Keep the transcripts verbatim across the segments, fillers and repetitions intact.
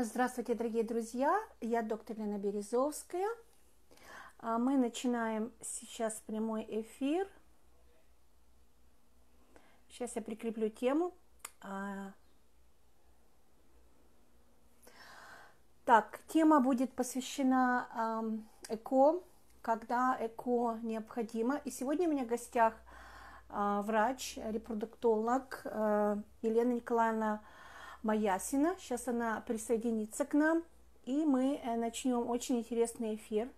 Здравствуйте, дорогие друзья! Я доктор Елена Березовская. Мы начинаем сейчас прямой эфир. Сейчас я прикреплю тему. Так, тема будет посвящена ЭКО, когда ЭКО необходимо. И сегодня у меня в гостях врач-репродуктолог Елена Николаевна Маясина. Сейчас она присоединится к нам, и мы начнем очень интересный эфир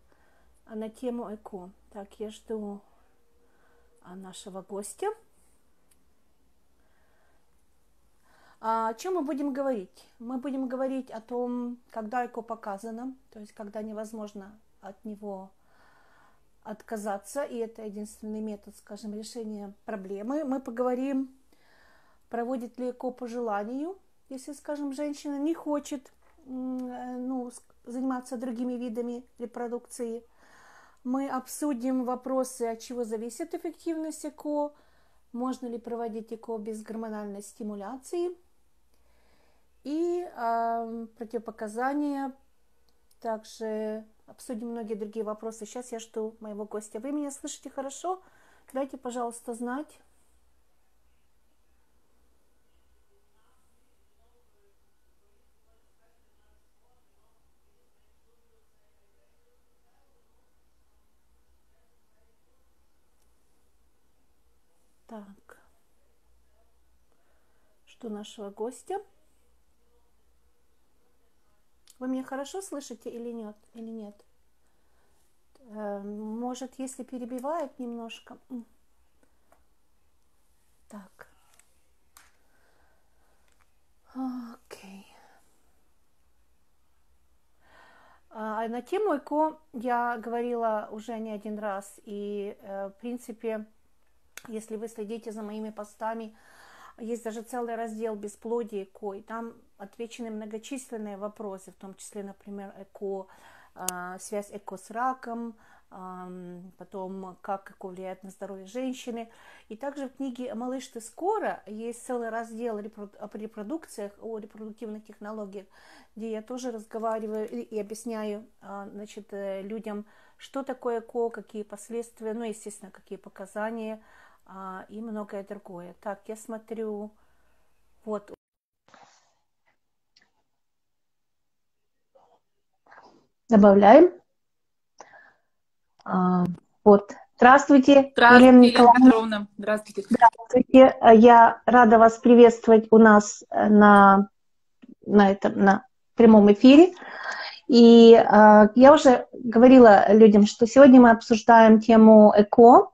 на тему ЭКО. Так, я жду нашего гостя. О чем мы будем говорить? Мы будем говорить о том, когда ЭКО показано, то есть когда невозможно от него отказаться, и это единственный метод, скажем, решения проблемы. Мы поговорим, проводит ли ЭКО по желанию. Если, скажем, женщина не хочет ну, заниматься другими видами репродукции, мы обсудим вопросы, от чего зависит эффективность ЭКО, можно ли проводить ЭКО без гормональной стимуляции и э, противопоказания. Также обсудим многие другие вопросы. Сейчас я жду моего гостя. Вы меня слышите хорошо? Дайте, пожалуйста, знать. Так, что нашего гостя? Вы меня хорошо слышите или нет? Или нет? Может, если перебивает немножко. Так. Окей. А на тему ЭКО я говорила уже не один раз. И, в принципе, если вы следите за моими постами, есть даже целый раздел «Бесплодие ЭКО», и там отвечены многочисленные вопросы, в том числе, например, ЭКО, связь ЭКО с раком, потом как ЭКО влияет на здоровье женщины. И также в книге «Малыш, ты скоро» есть целый раздел о репродукциях, о репродуктивных технологиях, где я тоже разговариваю и объясняю, значит, людям, что такое ЭКО, какие последствия, ну, естественно, какие показания а, и многое другое. Так, я смотрю, вот. Добавляем. А, вот. Здравствуйте, Здравствуйте, Елена Николаевна. Здравствуйте. Здравствуйте. Я рада вас приветствовать у нас на, на, этом, на прямом эфире. И э, я уже говорила людям, что сегодня мы обсуждаем тему ЭКО.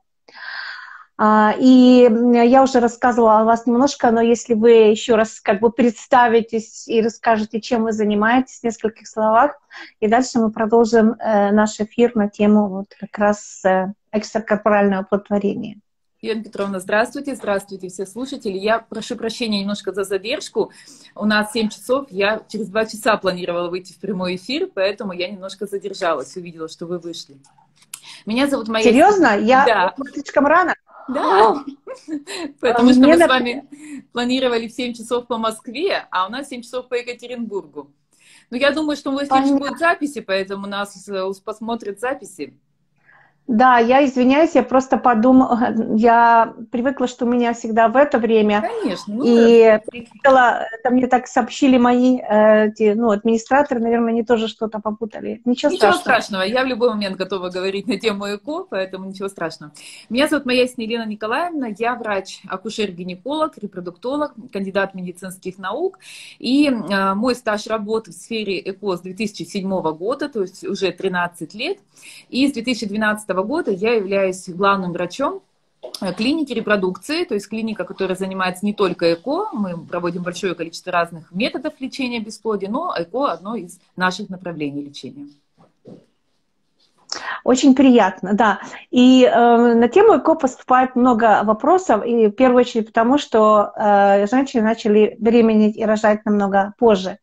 Э, и я уже рассказывала о вас немножко, но если вы еще раз как бы представитесь и расскажете, чем вы занимаетесь, в нескольких словах, и дальше мы продолжим э, наш эфир на тему вот как раз э, экстракорпорального оплодотворения. Елена Петровна, здравствуйте, здравствуйте, все слушатели. Я прошу прощения немножко за задержку. У нас семь часов, я через два часа планировала выйти в прямой эфир, поэтому я немножко задержалась, увидела, что вы вышли. Меня зовут Маясина. Серьезно? Я да. Слишком рано? Да, потому что мы с вами планировали в семь часов по Москве, а у нас семь часов по Екатеринбургу. Но я думаю, что мы с ним будут записи, поэтому нас посмотрят записи. Да, я извиняюсь, я просто подумала, я привыкла, что у меня всегда в это время. Конечно. Ну, и прикидала, это мне так сообщили мои эти, ну, администраторы, наверное, они тоже что-то попутали. Ничего, ничего страшного. страшного. Я в любой момент готова говорить на тему ЭКО, поэтому ничего страшного. Меня зовут Маясина Елена Николаевна, я врач, акушер-гинеколог, репродуктолог, кандидат медицинских наук. И э, мой стаж работы в сфере ЭКО с две тысячи седьмого года, то есть уже тринадцать лет, и с две тысячи двенадцатого года я являюсь главным врачом клиники репродукции, то есть клиника, которая занимается не только ЭКО, мы проводим большое количество разных методов лечения бесплодия, но ЭКО – одно из наших направлений лечения. Очень приятно, да. И э, на тему ЭКО поступает много вопросов, и в первую очередь потому, что э, женщины начали беременеть и рожать намного позже.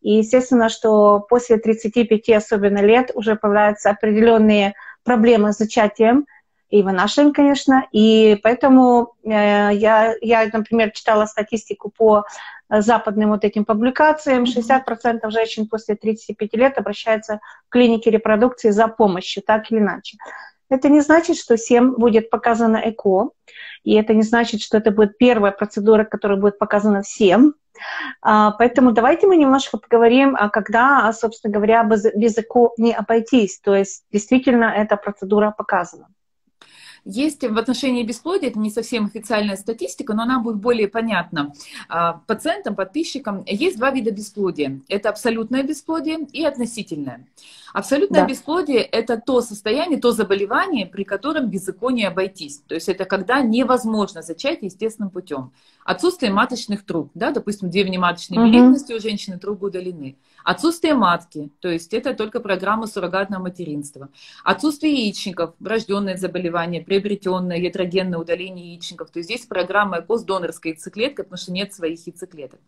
И естественно, что после тридцати пяти особенно лет уже появляются определенные проблемы с зачатием, и вынашиваем, конечно. И поэтому я, я, например, читала статистику по западным вот этим публикациям. шестьдесят процентов женщин после тридцати пяти лет обращаются в клинике репродукции за помощью, так или иначе. Это не значит, что всем будет показано ЭКО, и это не значит, что это будет первая процедура, которая будет показана всем. Поэтому давайте мы немножко поговорим, когда, собственно говоря, без ЭКО не обойтись. То есть действительно эта процедура показана. Есть в отношении бесплодия, это не совсем официальная статистика, но она будет более понятна пациентам, подписчикам. Есть два вида бесплодия. Это абсолютное бесплодие и относительное. Абсолютное да. бесплодие – это то состояние, то заболевание, при котором без ЭКО не обойтись. То есть это когда невозможно зачать естественным путем. Отсутствие маточных труб, да, допустим, две внематочные угу. беременности у женщины, трубы удалены. Отсутствие матки, то есть это только программа суррогатного материнства. Отсутствие яичников, врожденное заболевание, приобретенное, ятрогенное удаление яичников. То есть здесь программа ЭКО с донорской яйцеклеткой, потому что нет своих яйцеклеток.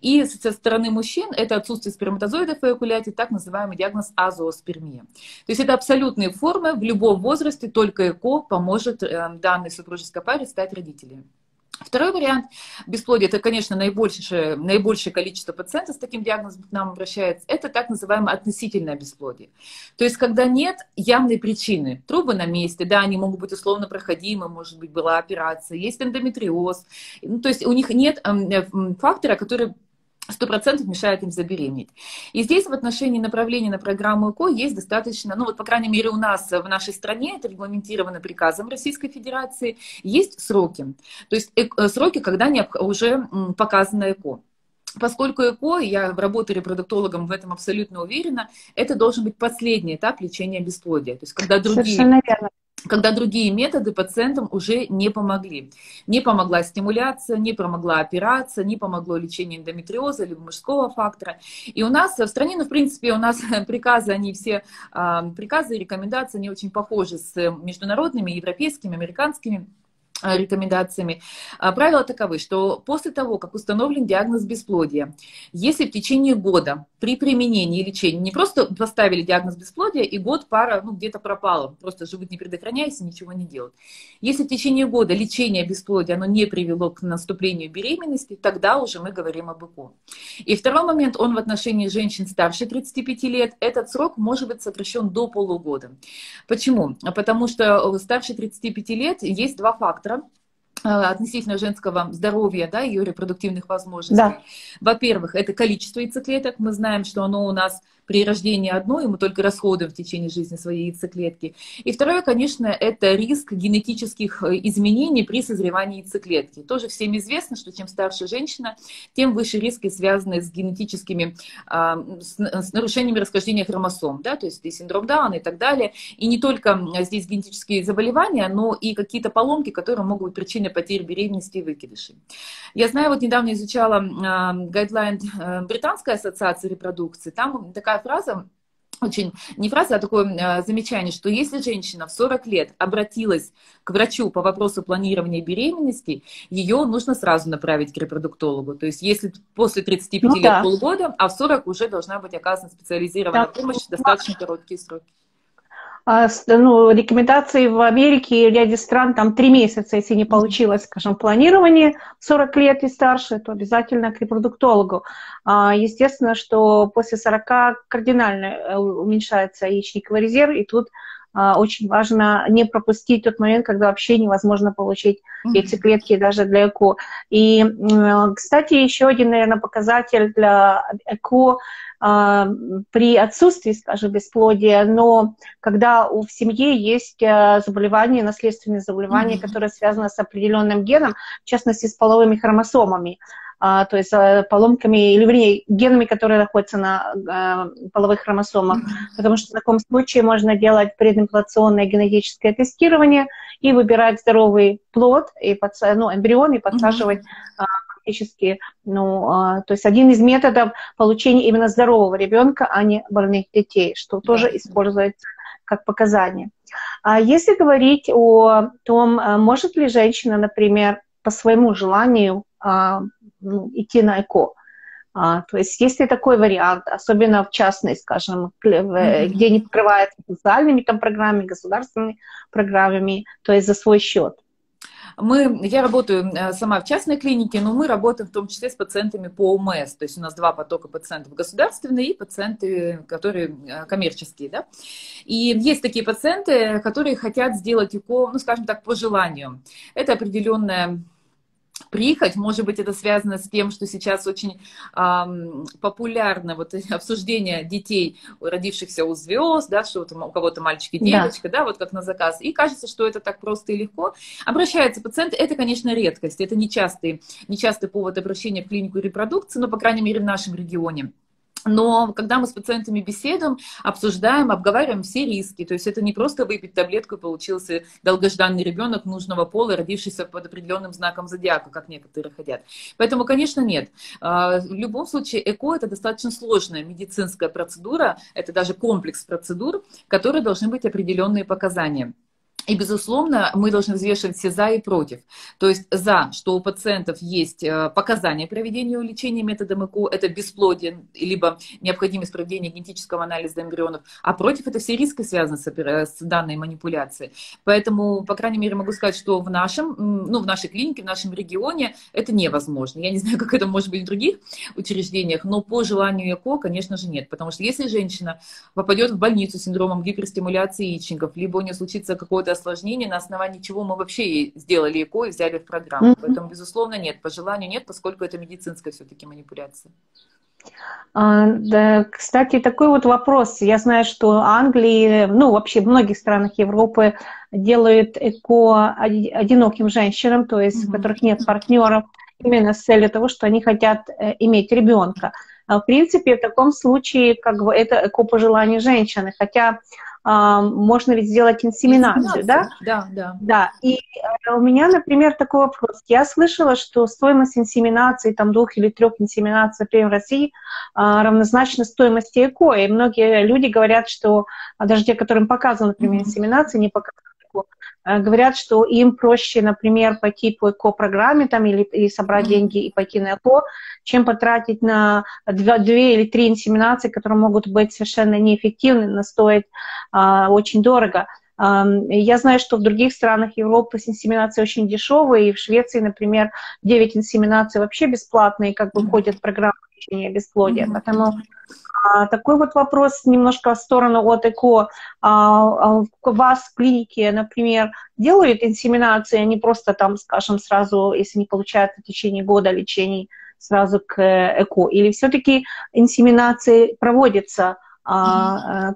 И со стороны мужчин это отсутствие сперматозоидов в эякуляте, так называемый диагноз азооспермия. То есть это абсолютные формы, в любом возрасте только ЭКО поможет данной супружеской паре стать родителями. Второй вариант бесплодия, это, конечно, наибольшее, наибольшее количество пациентов с таким диагнозом к нам обращается, это так называемое относительное бесплодие. То есть, когда нет явной причины, трубы на месте, да, они могут быть условно проходимы, может быть, была операция, есть эндометриоз, ну, то есть у них нет фактора, который сто процентов мешает им забеременеть. И здесь в отношении направления на программу ЭКО есть достаточно, ну вот, по крайней мере, у нас в нашей стране, это регламентировано приказом Российской Федерации, есть сроки. То есть э, сроки, когда не, уже м, показано ЭКО. Поскольку ЭКО, я работаю репродуктологом, в этом абсолютно уверена, это должен быть последний этап лечения бесплодия. То есть когда другие... когда другие методы пациентам уже не помогли. Не помогла стимуляция, не помогла операция, не помогло лечение эндометриоза либо мужского фактора. И у нас в стране, ну, в принципе, у нас приказы, они все, приказы и рекомендации, они очень похожи с международными, европейскими, американскими рекомендациями. Правила таковы, что после того, как установлен диагноз бесплодия, если в течение года при применении лечения не просто поставили диагноз бесплодия и год пара ну, где-то пропала, просто живут не предохраняясь и ничего не делают. Если в течение года лечение бесплодия оно не привело к наступлению беременности, тогда уже мы говорим об ЭКО. И второй момент, он в отношении женщин старше тридцати пяти лет, этот срок может быть сокращен до полугода. Почему? Потому что старше тридцати пяти лет есть два фактора. Относительно женского здоровья, да, ее репродуктивных возможностей. Да. Во-первых, это количество яйцеклеток. Мы знаем, что оно у нас при рождении одно, и мы только расходуем в течение жизни свои яйцеклетки. И второе, конечно, это риск генетических изменений при созревании яйцеклетки. Тоже всем известно, что чем старше женщина, тем выше риски, связанные с генетическими, с нарушениями расхождения хромосом, да, то есть и синдром Дауна и так далее. И не только здесь генетические заболевания, но и какие-то поломки, которые могут быть причиной потерь беременности и выкидышей. Я знаю, вот недавно изучала гайдлайн Британской ассоциации репродукции, там такая фраза, очень, не фраза, а такое замечание, что если женщина в сорок лет обратилась к врачу по вопросу планирования беременности, ее нужно сразу направить к репродуктологу. То есть если после тридцати пяти ну, лет да. полгода, а в сорок уже должна быть оказана специализированная да. помощь в достаточно короткие сроки. Ну, рекомендации в Америке и в ряде стран, там три месяца, если не получилось, скажем, планирование сорок лет и старше, то обязательно к репродуктологу. Естественно, что после сорока кардинально уменьшается яичниковый резерв, и тут очень важно не пропустить тот момент, когда вообще невозможно получить яйцеклетки даже для ЭКО. И, кстати, еще один, наверное, показатель для ЭКО при отсутствии, скажем, бесплодия, но когда в семье есть заболевания, наследственные заболевания, mm-hmm. которые связаны с определенным геном, в частности, с половыми хромосомами, то есть поломками, или, вернее, генами, которые находятся на половых хромосомах, mm-hmm. потому что в таком случае можно делать предимплантационное генетическое тестирование и выбирать здоровый плод, и подса... ну, эмбрион, и подсаживать mm-hmm. Ну, то есть один из методов получения именно здорового ребенка, а не больных детей, что тоже используется как показание. А если говорить о том, может ли женщина, например, по своему желанию идти на ЭКО, А, то есть есть и такой вариант, особенно в частной, скажем, mm-hmm. где не покрывается социальными там программами, государственными программами, то есть за свой счет. Мы, я работаю сама в частной клинике, но мы работаем в том числе с пациентами по ОМС. То есть у нас два потока пациентов: государственные и пациенты, которые коммерческие. Да? И есть такие пациенты, которые хотят сделать ЭКО, ну, скажем так, по желанию. Это определенная прихоть, может быть, это связано с тем, что сейчас очень эм, популярно вот обсуждение детей, родившихся у звезд, да, что у кого-то мальчики, девочка, да. да, вот как на заказ. И кажется, что это так просто и легко. Обращаются пациенты, это, конечно, редкость, это нечастый, нечастый повод обращения в клинику репродукции, но, по крайней мере, в нашем регионе. Но когда мы с пациентами беседуем, обсуждаем, обговариваем все риски. То есть это не просто выпить таблетку, и получился долгожданный ребенок нужного пола, родившийся под определенным знаком зодиака, как некоторые хотят. Поэтому, конечно, нет. В любом случае, ЭКО – это достаточно сложная медицинская процедура, это даже комплекс процедур, в которой должны быть определенные показания. И, безусловно, мы должны взвешивать все за и против. То есть за, что у пациентов есть показания проведения лечения методом ЭКО, это бесплодие, либо необходимость проведения генетического анализа эмбрионов, а против это все риски связаны с данной манипуляцией. Поэтому, по крайней мере, могу сказать, что в, нашем, ну, в нашей клинике, в нашем регионе это невозможно. Я не знаю, как это может быть в других учреждениях, но по желанию ЭКО, конечно же, нет. Потому что если женщина попадет в больницу с синдромом гиперстимуляции яичников, либо у нее случится какое-то осложнений, на основании чего мы вообще сделали ЭКО и взяли в программу. Mm-hmm. Поэтому, безусловно, нет, по желанию нет, поскольку это медицинская все-таки манипуляция. А, да, кстати, такой вот вопрос. Я знаю, что Англии, ну, вообще в многих странах Европы делают ЭКО одиноким женщинам, то есть mm-hmm. у которых нет партнеров, именно с целью того, что они хотят иметь ребенка. В принципе, в таком случае как бы это ЭКО по желанию женщины, хотя можно ведь сделать инсеминацию, да? Да, да. Да. И у меня, например, такой вопрос. Я слышала, что стоимость инсеминации, там, двух или трех инсеминаций, например, в России, равнозначна стоимости ЭКО. И многие люди говорят, что, даже те, которым показаны, например, инсеминации, не показаны ЭКО, говорят, что им проще, например, пойти по ЭКО-программе там, или, или собрать mm-hmm. деньги и пойти на ЭКО, чем потратить на две или три инсеминации, которые могут быть совершенно неэффективны, но стоят а, очень дорого. А, я знаю, что в других странах Европы инсеминации очень дешевые, и в Швеции, например, девять инсеминаций вообще бесплатные, как бы mm-hmm. входят в программу лечения бесплодия. Mm-hmm. Поэтому а, такой вот вопрос немножко в сторону от ЭКО. А, а, вас в клинике, например, делают инсеминации, а не просто там, скажем, сразу, если не получается в течение года лечений, сразу к ЭКО? Или все-таки инсеминации проводятся mm-hmm.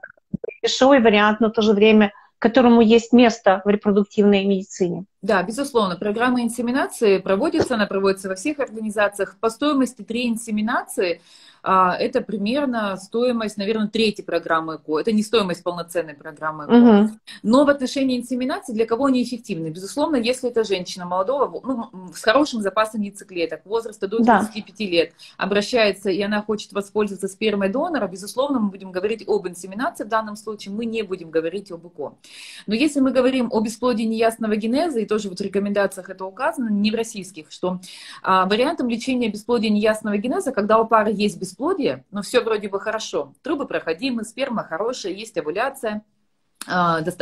дешевый вариант, но в то же время которому есть место в репродуктивной медицине? Да, безусловно. Программа инсеминации проводится, она проводится во всех организациях. По стоимости три инсеминации это примерно стоимость, наверное, третьей программы ЭКО. Это не стоимость полноценной программы ЭКО. Угу. Но в отношении инсеминации для кого они эффективны? Безусловно, если это женщина молодого, ну, с хорошим запасом яйцеклеток, возраста до тридцати пяти да. лет, обращается, и она хочет воспользоваться спермой донора, безусловно, мы будем говорить об инсеминации в данном случае, мы не будем говорить об ЭКО. Но если мы говорим о бесплодии неясного генеза, и тоже вот в рекомендациях это указано, не в российских, что а, вариантом лечения бесплодия неясного генеза, когда у пары есть бесплодие, но все вроде бы хорошо, трубы проходимы, сперма хорошая, есть овуляция,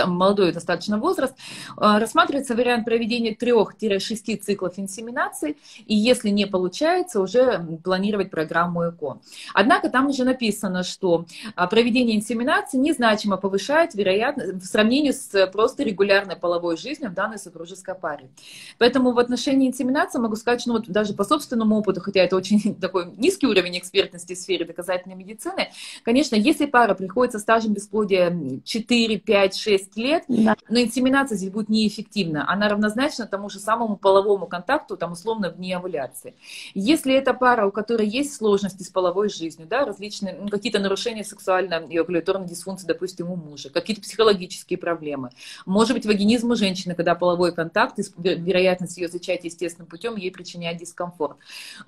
молодой достаточно возраст, рассматривается вариант проведения трёх-шести циклов инсеминации, и если не получается, уже планировать программу ЭКО. Однако там уже написано, что проведение инсеминации незначимо повышает вероятность в сравнении с просто регулярной половой жизнью в данной супружеской паре. Поэтому в отношении инсеминации могу сказать, что ну, вот даже по собственному опыту, хотя это очень такой низкий уровень экспертности в сфере доказательной медицины, конечно, если пара приходит со стажем бесплодия четыре, пять, шесть лет, да. но инсеминация здесь будет неэффективна. Она равнозначна тому же самому половому контакту, там условно вне овуляции. Если это пара, у которой есть сложности с половой жизнью, да, различные, ну, какие-то нарушения сексуальной и овуляторной дисфункции, допустим, у мужа, какие-то психологические проблемы, может быть, вагинизм у женщины, когда половой контакт, вероятность ее зачатия естественным путем ей причиняет дискомфорт.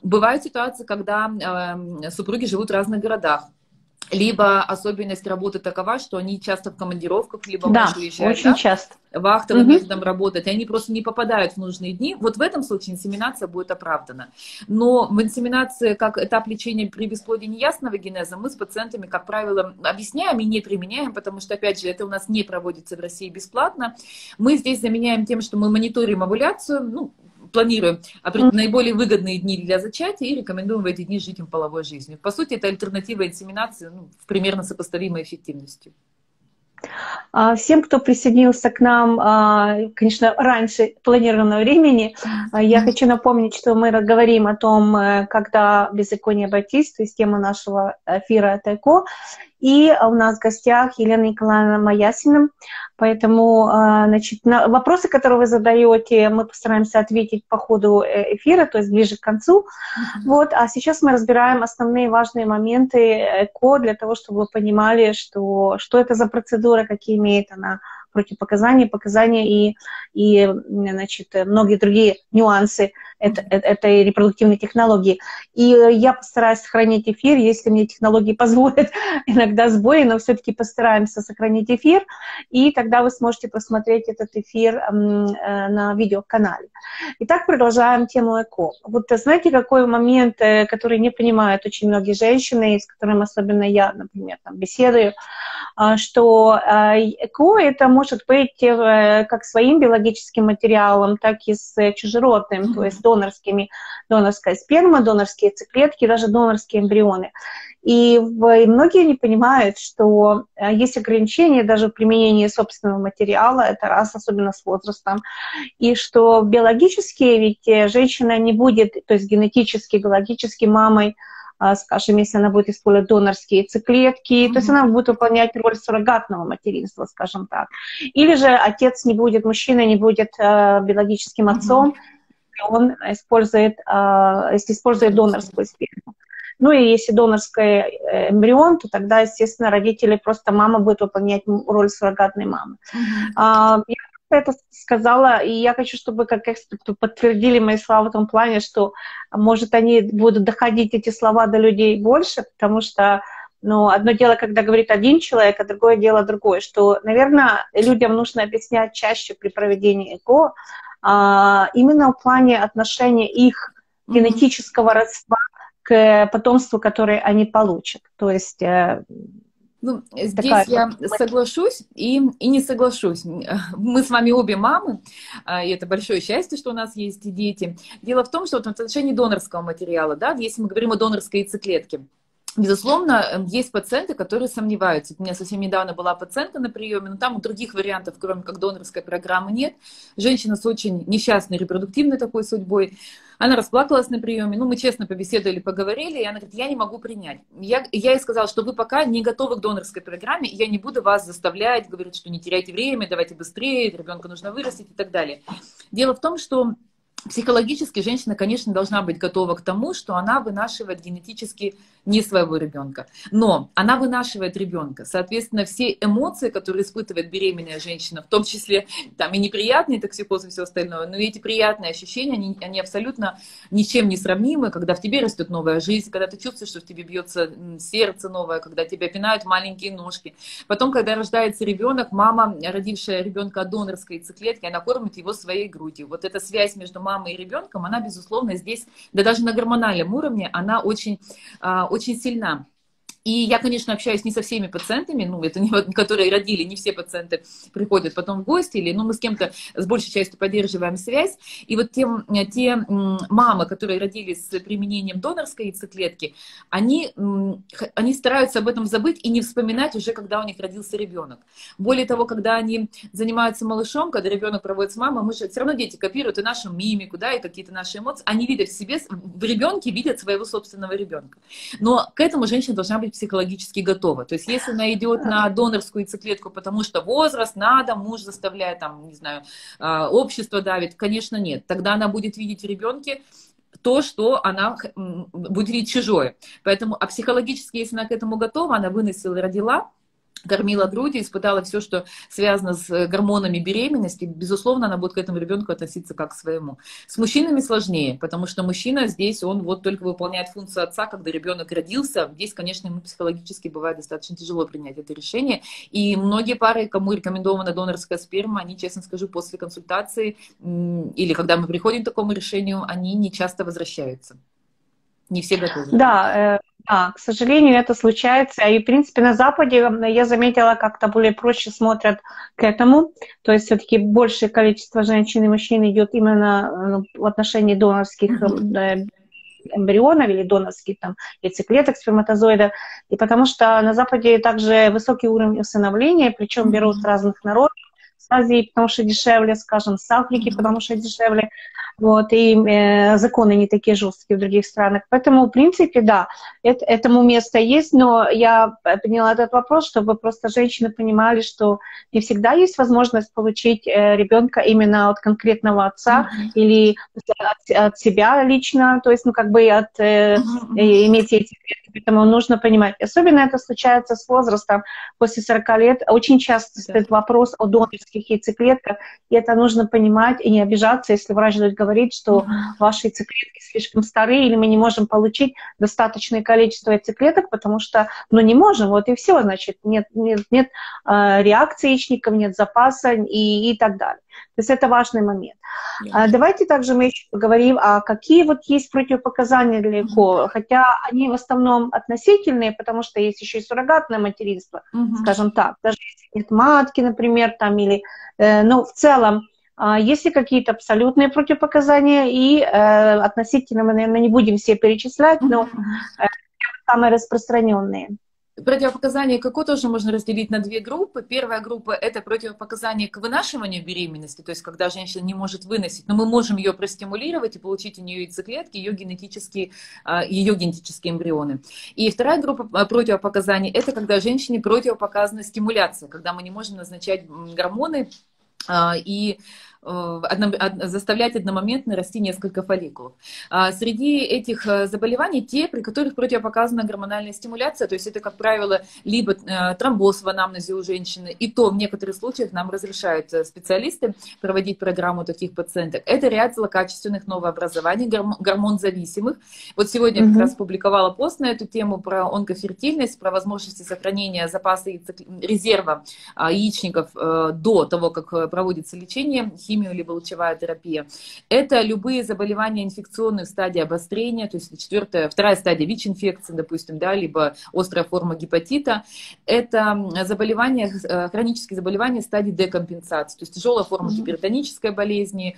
Бывают ситуации, когда э, супруги живут в разных городах, Либо особенность работы такова, что они часто в командировках, либо да, уезжают, очень да? часто. Вахтовым угу. методом работать, и они просто не попадают в нужные дни. Вот в этом случае инсеминация будет оправдана. Но в инсеминации, как этап лечения при бесплодии неясного генеза, мы с пациентами, как правило, объясняем и не применяем, потому что, опять же, это у нас не проводится в России бесплатно. Мы здесь заменяем тем, что мы мониторим овуляцию, ну, планируем наиболее выгодные дни для зачатия и рекомендуем в эти дни жить им половой жизнью. По сути, это альтернатива инсеминации, ну, в примерно сопоставимой эффективностью. Всем, кто присоединился к нам, конечно, раньше планированного времени, я хочу напомнить, что мы говорим о том, когда беззаконие обойтись, то есть тема нашего эфира ЭКО. И у нас в гостях Елена Николаевна Маясина. Поэтому, значит, на вопросы, которые вы задаете, мы постараемся ответить по ходу эфира, то есть ближе к концу. Mm-hmm. Вот. А сейчас мы разбираем основные важные моменты ЭКО для того, чтобы вы понимали, что, что это за процедура, какие имеет она противопоказания, показания и, и значит, многие другие нюансы этой, этой репродуктивной технологии. И я постараюсь сохранить эфир, если мне технологии позволят, иногда сбои, но все-таки постараемся сохранить эфир, и тогда вы сможете посмотреть этот эфир на видеоканале. Итак, продолжаем тему ЭКО. Вот знаете, какой момент, который не понимают очень многие женщины, с которым особенно я, например, там, беседую, что ЭКО — это может быть как своим биологическим материалом, так и с чужеродным, то есть донорскими, донорская сперма, донорские яйцеклетки, даже донорские эмбрионы. И многие не понимают, что есть ограничения даже в применении собственного материала, это раз, особенно с возрастом, и что биологически ведь женщина не будет, то есть генетически, биологически мамой, скажем, если она будет использовать донорские яйцеклетки, mm-hmm. то есть она будет выполнять роль суррогатного материнства, скажем так. Или же отец не будет, мужчина не будет э, биологическим отцом, mm-hmm. он использует, э, если использует донорскую сперму. Ну и если донорский эмбрион, то тогда, естественно, родители, просто мама будет выполнять роль суррогатной мамы. Mm-hmm. э, это сказала, и я хочу, чтобы как эксперты подтвердили мои слова в том плане, что, может, они будут доходить эти слова до людей больше, потому что, ну, одно дело, когда говорит один человек, а другое дело другое, что, наверное, людям нужно объяснять чаще при проведении ЭКО а, именно в плане отношения их генетического родства к потомству, которое они получат, то есть... Ну, здесь Такая. я соглашусь и, и не соглашусь. Мы с вами обе мамы, и это большое счастье, что у нас есть и дети. Дело в том, что вот в отношении донорского материала, да, если мы говорим о донорской яйцеклетке, безусловно, есть пациенты, которые сомневаются. У меня совсем недавно была пациентка на приеме, но там других вариантов, кроме как донорской программы, нет. Женщина с очень несчастной репродуктивной такой судьбой. Она расплакалась на приеме. Ну, мы честно побеседовали, поговорили, и она говорит, я не могу принять. Я, я ей сказала, что вы пока не готовы к донорской программе, и я не буду вас заставлять, говорить, что не теряйте время, давайте быстрее, ребенка нужно вырастить и так далее. Дело в том, что психологически женщина, конечно, должна быть готова к тому, что она вынашивает генетически не своего ребенка. Но она вынашивает ребенка. Соответственно, все эмоции, которые испытывает беременная женщина, в том числе там, и неприятные токсикоз и все остальное, но эти приятные ощущения, они, они абсолютно ничем не сравнимы, когда в тебе растет новая жизнь, когда ты чувствуешь, что в тебе бьется сердце новое, когда тебя пинают маленькие ножки. Потом, когда рождается ребенок, мама, родившая ребенка от донорской яйцеклетки, она кормит его своей грудью. Вот эта связь между мамой и ребенком, она, безусловно, здесь, да даже на гормональном уровне, она очень... очень сильна. И я, конечно, общаюсь не со всеми пациентами, ну, это не, которые родили, не все пациенты приходят потом в гости, или, ну, мы с кем-то с большей частью поддерживаем связь. И вот те, те мамы, которые родили с применением донорской яйцеклетки, они, они стараются об этом забыть и не вспоминать уже, когда у них родился ребенок. Более того, когда они занимаются малышом, когда ребенок проводит с мамой, мы же все равно дети копируют и нашу мимику, да, и какие-то наши эмоции, они видят в себе, в ребенке видят своего собственного ребенка. Но к этому женщина должна быть психологически готова. То есть если она идет на донорскую яйцеклетку, потому что возраст надо, муж заставляет, там, не знаю, общество давит, конечно, нет. Тогда она будет видеть в ребенке то, что она будет видеть чужое. Поэтому, а психологически, если она к этому готова, она выносила и родила, кормила грудью, испытала все, что связано с гормонами беременности, безусловно, она будет к этому ребенку относиться как к своему. С мужчинами сложнее, потому что мужчина здесь, он вот только выполняет функцию отца, когда ребенок родился. Здесь, конечно, ему психологически бывает достаточно тяжело принять это решение. И многие пары, кому рекомендована донорская сперма, они, честно скажу, после консультации или когда мы приходим к такому решению, они не часто возвращаются. Не все готовы. Да, да, к сожалению, это случается. И, в принципе, на Западе, я заметила, как-то более проще смотрят к этому. То есть все-таки большее количество женщин и мужчин идет именно в отношении донорских эмбрионов или донорских там, яйцеклеток, сперматозоидов. И потому что на Западе также высокий уровень усыновления, причем берут с разных народов. С Азии, потому что дешевле, скажем, с Африки, потому что дешевле. Вот, и э, законы не такие жесткие в других странах. Поэтому, в принципе, да, это, этому место есть, но я подняла этот вопрос, чтобы просто женщины понимали, что не всегда есть возможность получить э, ребенка именно от конкретного отца mm-hmm. или от, от себя лично, то есть, ну, как бы от э, mm-hmm. иметь эти. Поэтому нужно понимать. Особенно это случается с возрастом. После сорока лет очень часто стоит вопрос о донорских яйцеклетках, и это нужно понимать и не обижаться, если врач говорит, что ваши яйцеклетки слишком старые, или мы не можем получить достаточное количество яйцеклеток, потому что, ну, не можем, вот и все, значит, нет, нет, нет э, реакции яичников, нет запаса и, и так далее. То есть это важный момент. Yes. Давайте также мы еще поговорим, а какие вот есть противопоказания для ЭКО, mm-hmm. хотя они в основном относительные, потому что есть еще и суррогатное материнство, mm-hmm. скажем так, даже если нет матки, например, там, или, э, ну, в целом, есть ли какие-то абсолютные противопоказания? И э, относительно мы, наверное, не будем все перечислять, но э, самые распространенные. Противопоказания ЭКО тоже можно разделить на две группы. Первая группа – это противопоказания к вынашиванию беременности, то есть когда женщина не может выносить, но мы можем ее простимулировать и получить у нее яйцеклетки, ее генетические, ее генетические эмбрионы. И вторая группа противопоказаний – это когда женщине противопоказана стимуляция, когда мы не можем назначать гормоны и заставлять одномоментно расти несколько фолликулов. Среди этих заболеваний те, при которых противопоказана гормональная стимуляция, то есть это, как правило, либо тромбоз в анамнезе у женщины, и то в некоторых случаях нам разрешают специалисты проводить программу таких пациенток. Это ряд злокачественных новообразований, гормон-зависимых. Вот сегодня я как раз публиковала пост на эту тему про онкофертильность, про возможности сохранения запаса резерва яичников до того, как проводится лечение, химио- либо лучевая терапия. Это любые заболевания инфекционные в стадии обострения, то есть четвертая, вторая стадия ВИЧ-инфекции, допустим, да, либо острая форма гепатита. Это заболевания, хронические заболевания в стадии декомпенсации, то есть тяжелая форма гипертонической болезни,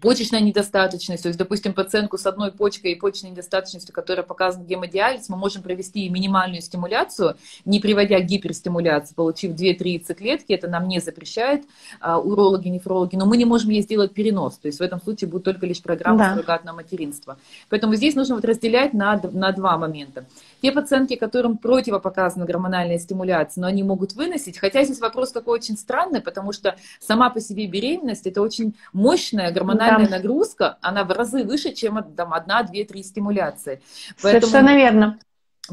почечная недостаточность, то есть, допустим, пациентку с одной почкой и почечной недостаточностью, которая показана гемодиализ, мы можем провести минимальную стимуляцию, не приводя к гиперстимуляции, получив две-три яйцеклетки, это нам не запрещает а, урологи, нефрологи, но мы не можем ей сделать перенос, то есть в этом случае будет только лишь программа да. суррогатного материнства. Поэтому здесь нужно вот разделять на, на два момента. Те пациентки, которым противопоказана гормональная стимуляция, но они могут выносить, хотя здесь вопрос такой очень странный, потому что сама по себе беременность – это очень мощная гормональная Гормональная да. нагрузка, она в разы выше, чем одна, две, три стимуляции. Поэтому... Совершенно верно.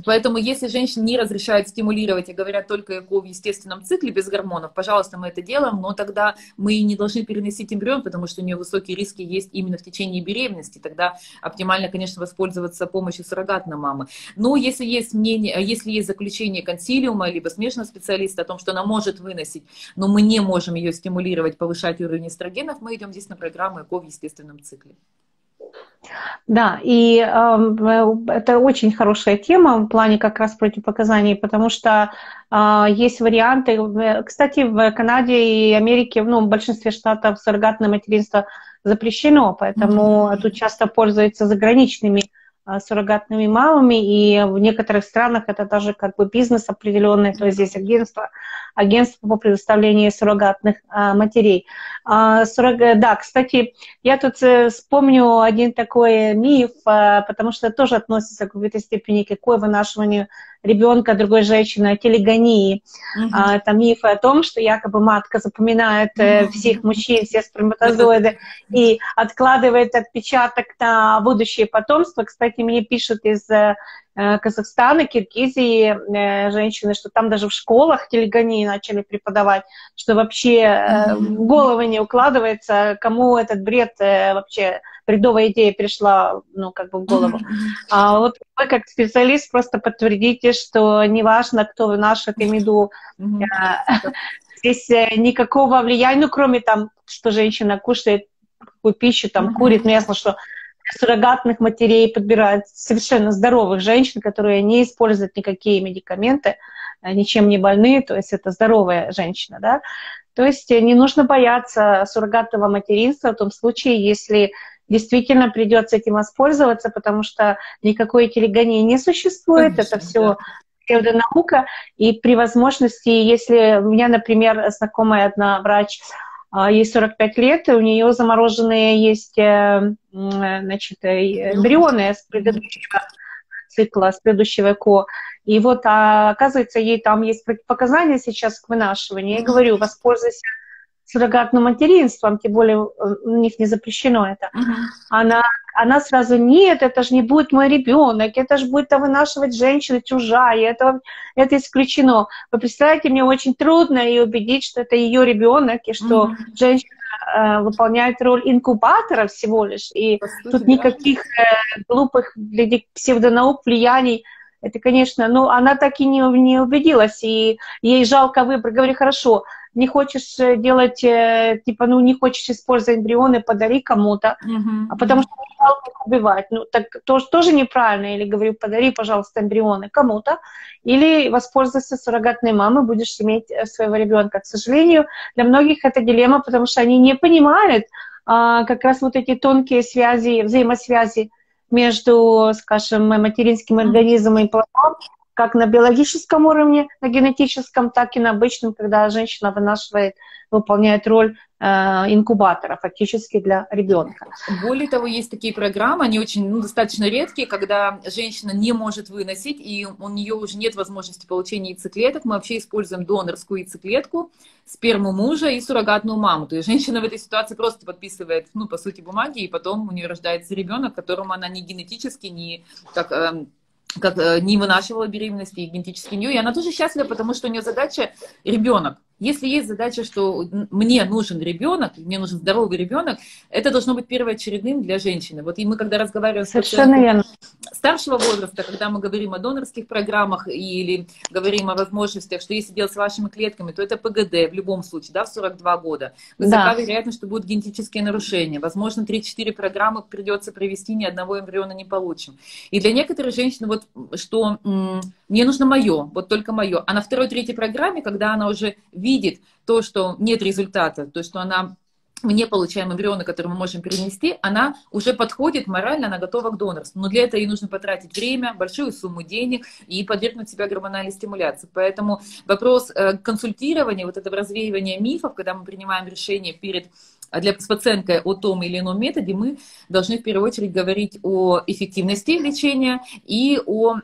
Поэтому, если женщины не разрешают стимулировать и говорят только ЭКО в естественном цикле без гормонов, пожалуйста, мы это делаем, но тогда мы не должны переносить эмбрион, потому что у нее высокие риски есть именно в течение беременности. Тогда оптимально, конечно, воспользоваться помощью суррогатной мамы. Но если есть мнение, если есть заключение консилиума либо смежного специалиста о том, что она может выносить, но мы не можем ее стимулировать, повышать уровень эстрогенов, мы идем здесь на программу ЭКО в естественном цикле. Да, и э, это очень хорошая тема в плане как раз противопоказаний, потому что э, есть варианты. Кстати, в Канаде и Америке, ну, в большинстве штатов суррогатное материнство запрещено, поэтому mm-hmm. тут часто пользуются заграничными э, суррогатными мамами, и в некоторых странах это даже как бы бизнес определенный, mm-hmm. то есть здесь агентство. агентство по предоставлению суррогатных а, матерей. А, суррог... Да, кстати, я тут вспомню один такой миф, а, потому что тоже относится в какой-то степени к ЭКО, вынашиванию ребенка другой женщины, о телегонии. Mm-hmm. а, это мифы о том, что якобы матка запоминает mm-hmm. всех мужчин, все сперматозоиды mm-hmm. и откладывает отпечаток на будущее потомство. Кстати, мне пишут из Казахстана, Киргизии женщины, что там даже в школах телегонии начали преподавать, что вообще в головы не укладывается, кому этот бред вообще, бредовая идея пришла, ну, как бы в голову. А вот вы, как специалист, просто подтвердите, что неважно, кто в наших, я имею в виду, здесь никакого влияния, ну, кроме там, что женщина кушает, какую пищу, там, курит, ясно, что суррогатных матерей подбирают совершенно здоровых женщин, которые не используют никакие медикаменты, ничем не больны, то есть это здоровая женщина, да. То есть не нужно бояться суррогатного материнства в том случае, если действительно придется этим воспользоваться, потому что никакой телегонии не существует, конечно, это все псевдонаука, и при возможности, если у меня, например, знакомая одна врач, ей сорок пять лет, и у нее замороженные есть, значит, эмбрионы с предыдущего цикла, с предыдущего ЭКО. И вот, а, оказывается, ей там есть противопоказания сейчас к вынашиванию. Я говорю, воспользуйся суррогатным материнством, тем более у них не запрещено это. Она, она сразу, нет, это же не будет мой ребенок, это же будет вынашивать женщина чужая, это, это исключено. Вы представляете, мне очень трудно ее убедить, что это ее ребенок, и что mm-hmm. женщина э, выполняет роль инкубатора всего лишь, и Послушайте, тут никаких э, глупых псевдонаук влияний. Это, конечно, ну, она так и не, не убедилась, и ей жалко выбор. Говорю, хорошо, не хочешь делать, типа, ну, не хочешь использовать эмбрионы, подари кому-то, mm-hmm. потому что не жалко их убивать. Ну, так тоже, тоже неправильно. Или говорю, подари, пожалуйста, эмбрионы кому-то, или воспользуйся суррогатной мамой, будешь иметь своего ребенка. К сожалению, для многих это дилемма, потому что они не понимают а, как раз вот эти тонкие связи, взаимосвязи между, скажем, материнским организмом и плодом, как на биологическом уровне, на генетическом, так и на обычном, когда женщина вынашивает, выполняет роль э, инкубатора фактически для ребенка. Более того, есть такие программы, они очень, ну, достаточно редкие, когда женщина не может выносить, и у нее уже нет возможности получения яйцеклеток. Мы вообще используем донорскую яйцеклетку, сперму мужа и суррогатную маму. То есть женщина в этой ситуации просто подписывает, ну, по сути, бумаги, и потом у нее рождается ребенок, которому она ни генетически, ни как... Э, как не вынашивала беременности и генетически нее, и она тоже счастлива, потому что у нее задача ребенок. Если есть задача, что мне нужен ребенок, мне нужен здоровый ребенок, это должно быть первоочередным для женщины. Вот и мы, когда разговариваем с старшего возраста, когда мы говорим о донорских программах или говорим о возможностях, что если делать с вашими клетками, то это ПГД в любом случае, да, в сорок два года. Высока да. вероятность, что будут генетические нарушения. Возможно, три-четыре программы придется провести, ни одного эмбриона не получим. И для некоторых женщин, вот, что мне нужно мое, вот только мое. А на второй-третьей программе, когда она уже видит то, что нет результата, то, что она, мы не получаем эмбрионы, которые мы можем перенести, она уже подходит морально, она готова к донорству. Но для этого ей нужно потратить время, большую сумму денег и подвергнуть себя гормональной стимуляции. Поэтому вопрос консультирования, вот этого развеивания мифов, когда мы принимаем решение перед... А для, с пациенткой о том или ином методе мы должны в первую очередь говорить о эффективности лечения и о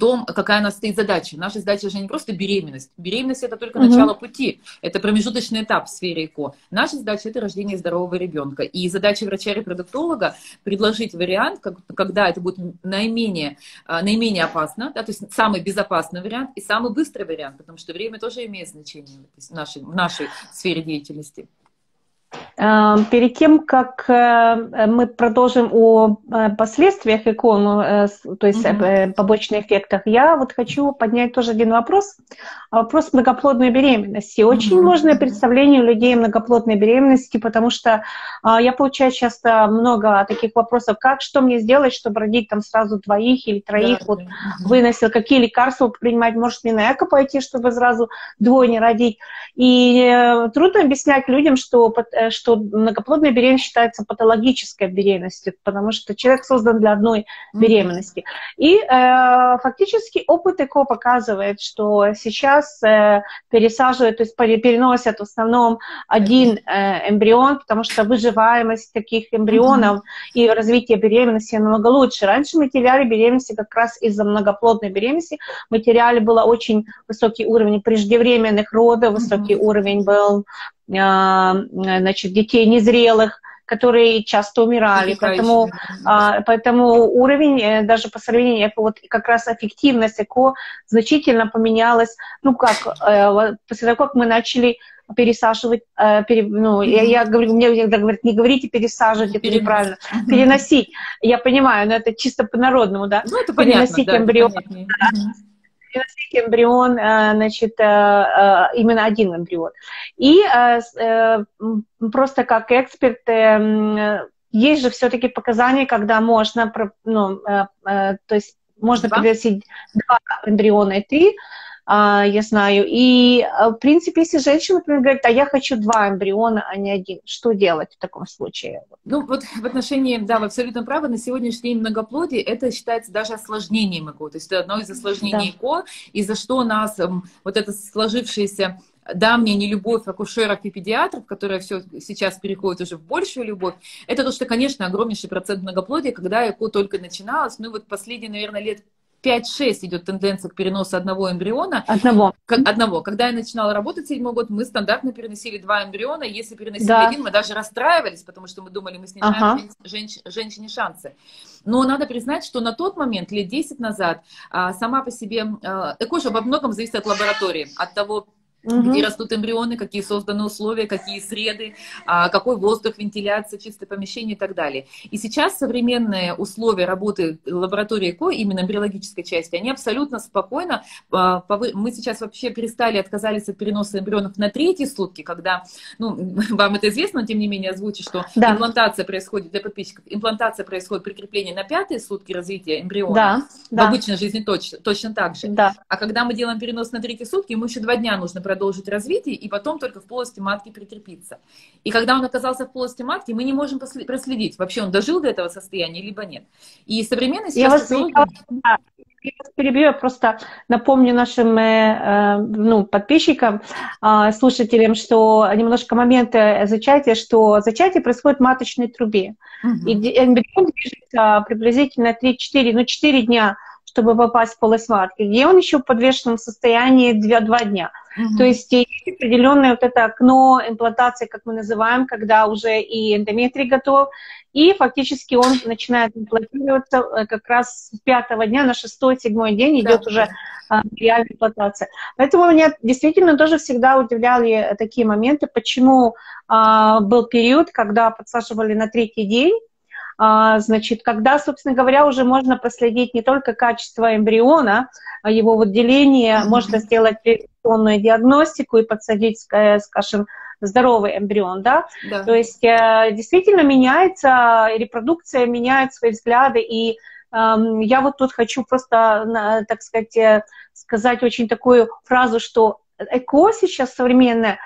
том, какая у нас стоит задача. Наша задача же не просто беременность. Беременность — это только угу. начало пути, это промежуточный этап в сфере ЭКО. Наша задача — это рождение здорового ребенка. И задача врача-репродуктолога — предложить вариант, как, когда это будет наименее, наименее опасно, да, то есть самый безопасный вариант и самый быстрый вариант, потому что время тоже имеет значение в нашей, в нашей сфере деятельности. Перед тем, как мы продолжим о последствиях ЭКО, то есть mm-hmm. побочных эффектах, я вот хочу поднять тоже один вопрос. Вопрос многоплодной беременности. Очень mm-hmm. ложное представление у людей о многоплодной беременности, потому что я получаю часто много таких вопросов, как, что мне сделать, чтобы родить там сразу двоих или троих, mm-hmm. вот выносил, какие лекарства принимать, может мне на ЭКО пойти, чтобы сразу двое не родить. И трудно объяснять людям, что... что многоплодная беременность считается патологической беременностью, потому что человек создан для одной беременности. И э, фактически опыт ЭКО показывает, что сейчас э, пересаживают, то есть переносят в основном один э, эмбрион, потому что выживаемость таких эмбрионов mm-hmm. и развитие беременности намного лучше. Раньше мы теряли беременности как раз из-за многоплодной беременности. Мы теряли, было очень высокий уровень преждевременных родов, mm-hmm. высокий уровень был... значит, детей незрелых, которые часто умирали. Поэтому, а, поэтому уровень, даже по сравнению, эко, вот как раз эффективность эко значительно поменялась. Ну как, э, после того, как мы начали пересаживать, э, пере, ну, mm-hmm. я, я говорю, мне иногда говорят, не говорите пересаживать, это неправильно. Mm-hmm. Переносить. Я понимаю, но это чисто по-народному, да? Ну, это переносить понятно, эмбрион. Да, переносить эмбрион, значит, именно один эмбрион. И просто как эксперт, есть же все-таки показания, когда можно, ну, то есть можно два? переносить два эмбриона и три, я знаю. И, в принципе, если женщина, например, говорит, а я хочу два эмбриона, а не один, что делать в таком случае? Ну, вот в отношении, да, вы абсолютно правы, на сегодняшний день многоплодие, это считается даже осложнением ЭКО, то есть это одно из осложнений да. ЭКО, и за что нас вот это сложившееся... Да, мне не любовь акушеров и педиатров, которая все сейчас переходит уже в большую любовь, это то, что, конечно, огромнейший процент многоплодия, когда ЭКО только начиналось. Ну вот последние, наверное, лет пять-шесть идет тенденция к переносу одного эмбриона. Одного. Как, одного. Когда я начинала работать седьмой год, мы стандартно переносили два эмбриона. Если переносили да. один, мы даже расстраивались, потому что мы думали, мы снижаем ага. женщ, женщине шансы. Но надо признать, что на тот момент, лет десять назад, сама по себе ЭКО же во многом зависит от лаборатории, от того, угу. где растут эмбрионы, какие созданы условия, какие среды, какой воздух, вентиляция, чистое помещение и так далее. И сейчас современные условия работы лаборатории ЭКО, именно эмбриологической части, они абсолютно спокойно, мы сейчас вообще перестали, отказались от переноса эмбрионов на третьи сутки, когда, ну, вам это известно, тем не менее озвучу, что да. имплантация происходит, для подписчиков, имплантация происходит при креплении на пятые сутки развития эмбриона, да, в да. обычной жизни точно, точно так же. Да. А когда мы делаем перенос на третьи сутки, ему еще два дня нужно продолжать. продолжить развитие и потом только в полости матки прикрепиться. И когда он оказался в полости матки, мы не можем проследить, вообще он дожил до этого состояния, либо нет. И современность... Я вас, технологии... я, я вас перебью, я просто напомню нашим э, ну, подписчикам, э, слушателям, что немножко моменты зачатия, что зачатие происходит в маточной трубе. Угу. И эмбрион движется приблизительно три-четыре, ну, четыре дня, чтобы попасть в полость матки, где он еще в подвешенном состоянии два дня. Mm-hmm. То есть есть определенное вот это окно имплантации, как мы называем, когда уже и эндометрий готов, и фактически он начинает имплантироваться как раз с пятого дня на шестой, седьмой день идет да. уже а, реальная имплантация. Поэтому меня действительно тоже всегда удивляли такие моменты, почему а, был период, когда подсаживали на третий день, значит, когда, собственно говоря, уже можно проследить не только качество эмбриона, его деление, mm-hmm. можно сделать предварительную диагностику и подсадить, скажем, здоровый эмбрион, да? Да. То есть действительно меняется репродукция, меняет свои взгляды, и эм, я вот тут хочу просто, так сказать, сказать очень такую фразу, что ЭКО сейчас современное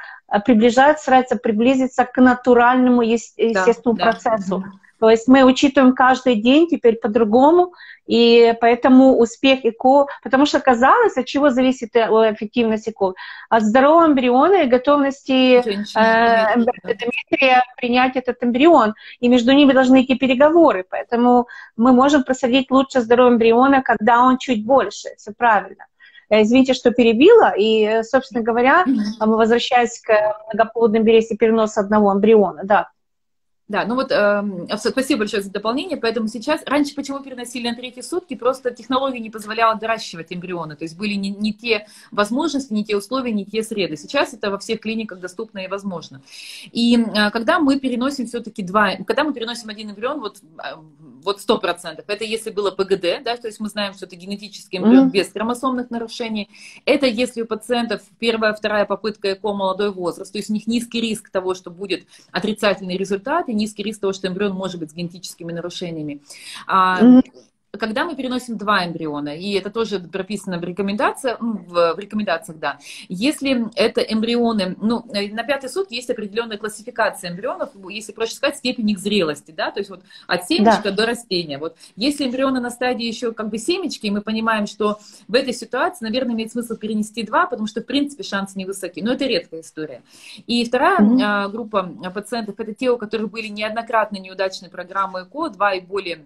приближается, старается приблизиться к натуральному естественному да, процессу. Да. То есть мы учитываем каждый день теперь по-другому, и поэтому успех ЭКО, потому что казалось, от чего зависит эффективность ЭКО? От здорового эмбриона и готовности эндометрия принять этот эмбрион. И между ними должны идти переговоры. Поэтому мы можем просадить лучше здорового эмбриона, когда он чуть больше. Все правильно. Извините, что перебила, и, собственно говоря, возвращаясь к многоплодным березе переноса одного эмбриона, да. Да, ну вот, э, спасибо большое за дополнение, поэтому сейчас, раньше почему переносили на третьи сутки, просто технология не позволяла доращивать эмбрионы, то есть были не, не те возможности, не те условия, не те среды. Сейчас это во всех клиниках доступно и возможно. И э, когда мы переносим все-таки два, когда мы переносим один эмбрион, вот, вот сто процентов, это если было ПГД, да, то есть мы знаем, что это генетический эмбрион mm-hmm. без хромосомных нарушений, это если у пациентов первая, вторая попытка ЭКО молодой возраст, то есть у них низкий риск того, что будет отрицательный результат, и низкий риск того, что эмбрион может быть с генетическими нарушениями. Mm-hmm. Когда мы переносим два эмбриона, и это тоже прописано в рекомендациях, в рекомендациях, да, если это эмбрионы, ну, на пятый сутки есть определенная классификация эмбрионов, если проще сказать, степень их зрелости, да, то есть вот от семечка да. до растения. Вот если эмбрионы на стадии еще как бы семечки, мы понимаем, что в этой ситуации, наверное, имеет смысл перенести два, потому что, в принципе, шансы невысоки, но это редкая история. И вторая mm-hmm. группа пациентов, это те, у которых были неоднократно неудачные программы ЭКО, два и более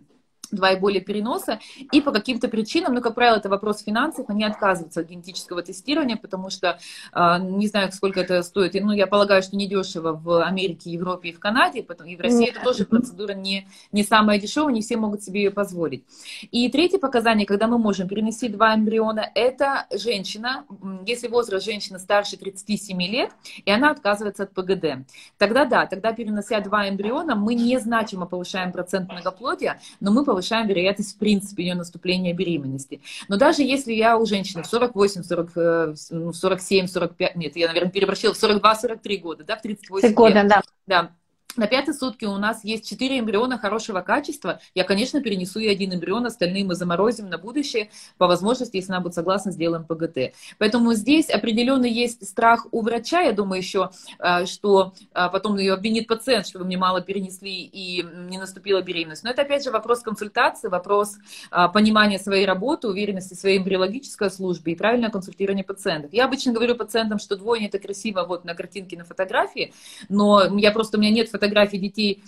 два и более переноса, и по каким-то причинам, ну, как правило, это вопрос финансов, они отказываются от генетического тестирования, потому что, э, не знаю, сколько это стоит, ну, я полагаю, что недешево в Америке, Европе и в Канаде, потом, и в России Нет. это тоже процедура не, не самая дешевая, не все могут себе ее позволить. И третье показание, когда мы можем перенести два эмбриона, это женщина, если возраст женщины старше тридцати семи лет, и она отказывается от ПГД. Тогда да, тогда перенося два эмбриона, мы незначимо повышаем процент многоплодия, но мы повышаем вероятность в принципе ее наступления беременности. Но даже если я у женщины в сорок восемь, сорок, сорок семь, сорок пять, нет, я, наверное, переборщила, в сорок два — сорок три года, да, в тридцать восемь года, да. да. На пятой сутки у нас есть четыре эмбриона хорошего качества. Я, конечно, перенесу и один эмбрион, остальные мы заморозим на будущее, по возможности, если она будет согласна, сделаем ПГТ. Поэтому здесь определенно есть страх у врача, я думаю еще, что потом ее обвинит пациент, что вы мне мало перенесли и не наступила беременность. Но это, опять же, вопрос консультации, вопрос понимания своей работы, уверенности в своей эмбриологической службе и правильное консультирование пациентов. Я обычно говорю пациентам, что двойня — это красиво вот на картинке, на фотографии, но я просто, у меня нет фотографии, фотографии детей,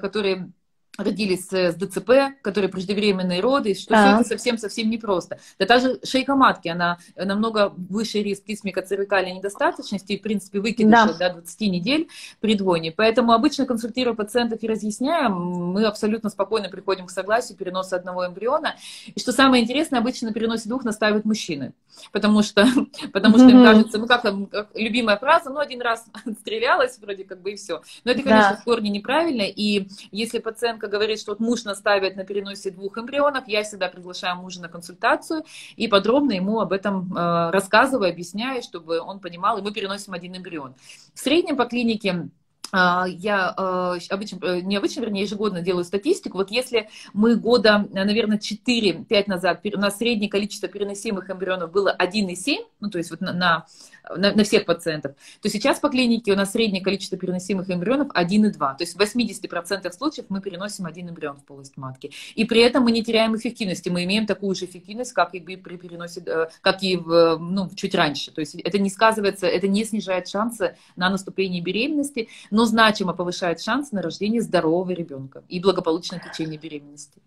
которые родились с ДЦП, которые преждевременные роды, что а-а-а. Все это совсем-совсем непросто. Да даже шейка матки, она намного выше риск исмикоцервикальной недостаточности, и, в принципе, выкидыша да. до двадцати недель при двойне. Поэтому обычно, консультируя пациентов и разъясняем, мы абсолютно спокойно приходим к согласию переноса одного эмбриона. И что самое интересное, обычно на переносе двух настаивают мужчины, потому что, потому что им кажется, ну как, как любимая фраза, ну один раз стрелялась вроде как бы и все. Но это, конечно, да. в корне неправильно, и если пациент говорит, что вот муж настаивает на переносе двух эмбрионов, я всегда приглашаю мужа на консультацию и подробно ему об этом э, рассказываю, объясняю, чтобы он понимал, и мы переносим один эмбрион. В среднем по клинике я обычно, не обычно, вернее, ежегодно делаю статистику. Вот если мы года, наверное, четыре-пять назад, у нас среднее количество переносимых эмбрионов было один и семь, ну, то есть вот на, на, на всех пациентов, то сейчас по клинике у нас среднее количество переносимых эмбрионов один и два. То есть в восьмидесяти процентах случаев мы переносим один эмбрион в полость матки. И при этом мы не теряем эффективности, мы имеем такую же эффективность, как и, при переносе, как и в, ну, чуть раньше. То есть это не сказывается, это не снижает шансы на наступление беременности, но значимо повышает шанс на рождение здорового ребенка и благополучное течение беременности.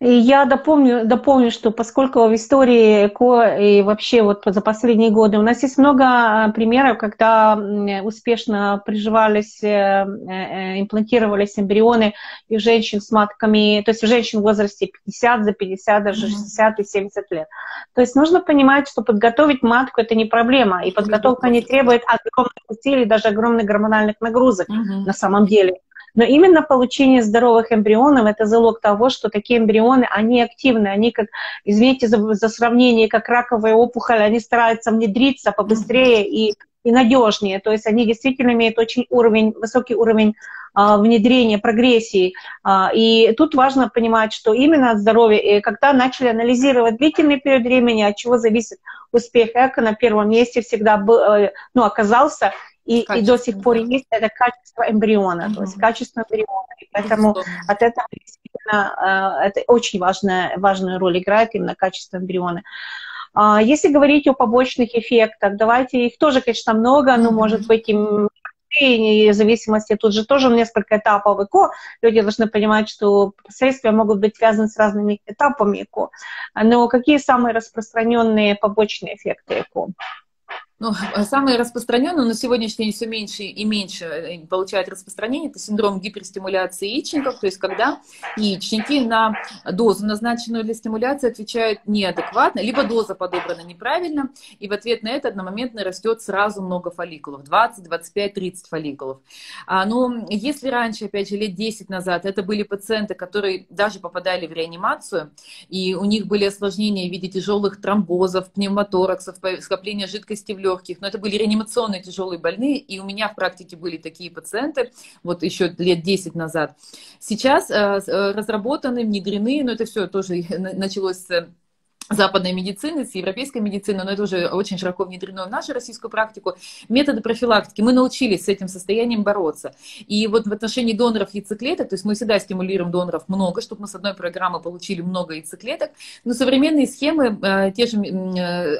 Я дополню, дополню, что поскольку в истории ЭКО и вообще вот за последние годы у нас есть много примеров, когда успешно приживались, имплантировались эмбрионы и у женщин с матками, то есть у женщин в возрасте пятьдесят, за пятьдесят, даже шестьдесят и семьдесят лет. То есть нужно понимать, что подготовить матку — это не проблема, и подготовка не требует огромных усилий, даже огромных гормональных нагрузок угу. на самом деле. Но именно получение здоровых эмбрионов — это залог того, что такие эмбрионы, они активны, они, как, извините за, за сравнение, как раковая опухоль, они стараются внедриться побыстрее и, и надежнее. То есть они действительно имеют очень уровень, высокий уровень а, внедрения, прогрессии. А, и тут важно понимать, что именно от здоровья, и когда начали анализировать длительный период времени, от чего зависит успех ЭКО, на первом месте всегда был, ну, оказался. И, и до сих пор есть это качество эмбриона, угу. то есть качество эмбриона. И поэтому от этого действительно это очень важная, важную роль играет именно качество эмбриона. Если говорить о побочных эффектах, давайте, их тоже, конечно, много, но, может быть, им в зависимости, тут же тоже несколько этапов ЭКО. Люди должны понимать, что последствия могут быть связаны с разными этапами ЭКО. Но какие самые распространенные побочные эффекты ЭКО? Ну, самые распространенные, но на сегодняшний день все меньше и меньше получают распространение, это синдром гиперстимуляции яичников, то есть когда яичники на дозу, назначенную для стимуляции, отвечают неадекватно, либо доза подобрана неправильно, и в ответ на это одномоментно растет сразу много фолликулов, двадцать, двадцать пять, тридцать фолликулов. А, но если раньше, опять же, лет десять назад, это были пациенты, которые даже попадали в реанимацию, и у них были осложнения в виде тяжелых тромбозов, пневмотораксов, скопления жидкости в легких, легких, но это были реанимационные тяжелые больные, и у меня в практике были такие пациенты, вот еще лет десять назад. Сейчас э, разработаны, внедрены, но это все тоже началось с западной медицины, с европейской медицины, но это уже очень широко внедрено в нашу российскую практику, методы профилактики. Мы научились с этим состоянием бороться. И вот в отношении доноров яйцеклеток, то есть мы всегда стимулируем доноров много, чтобы мы с одной программы получили много яйцеклеток, но современные схемы, те же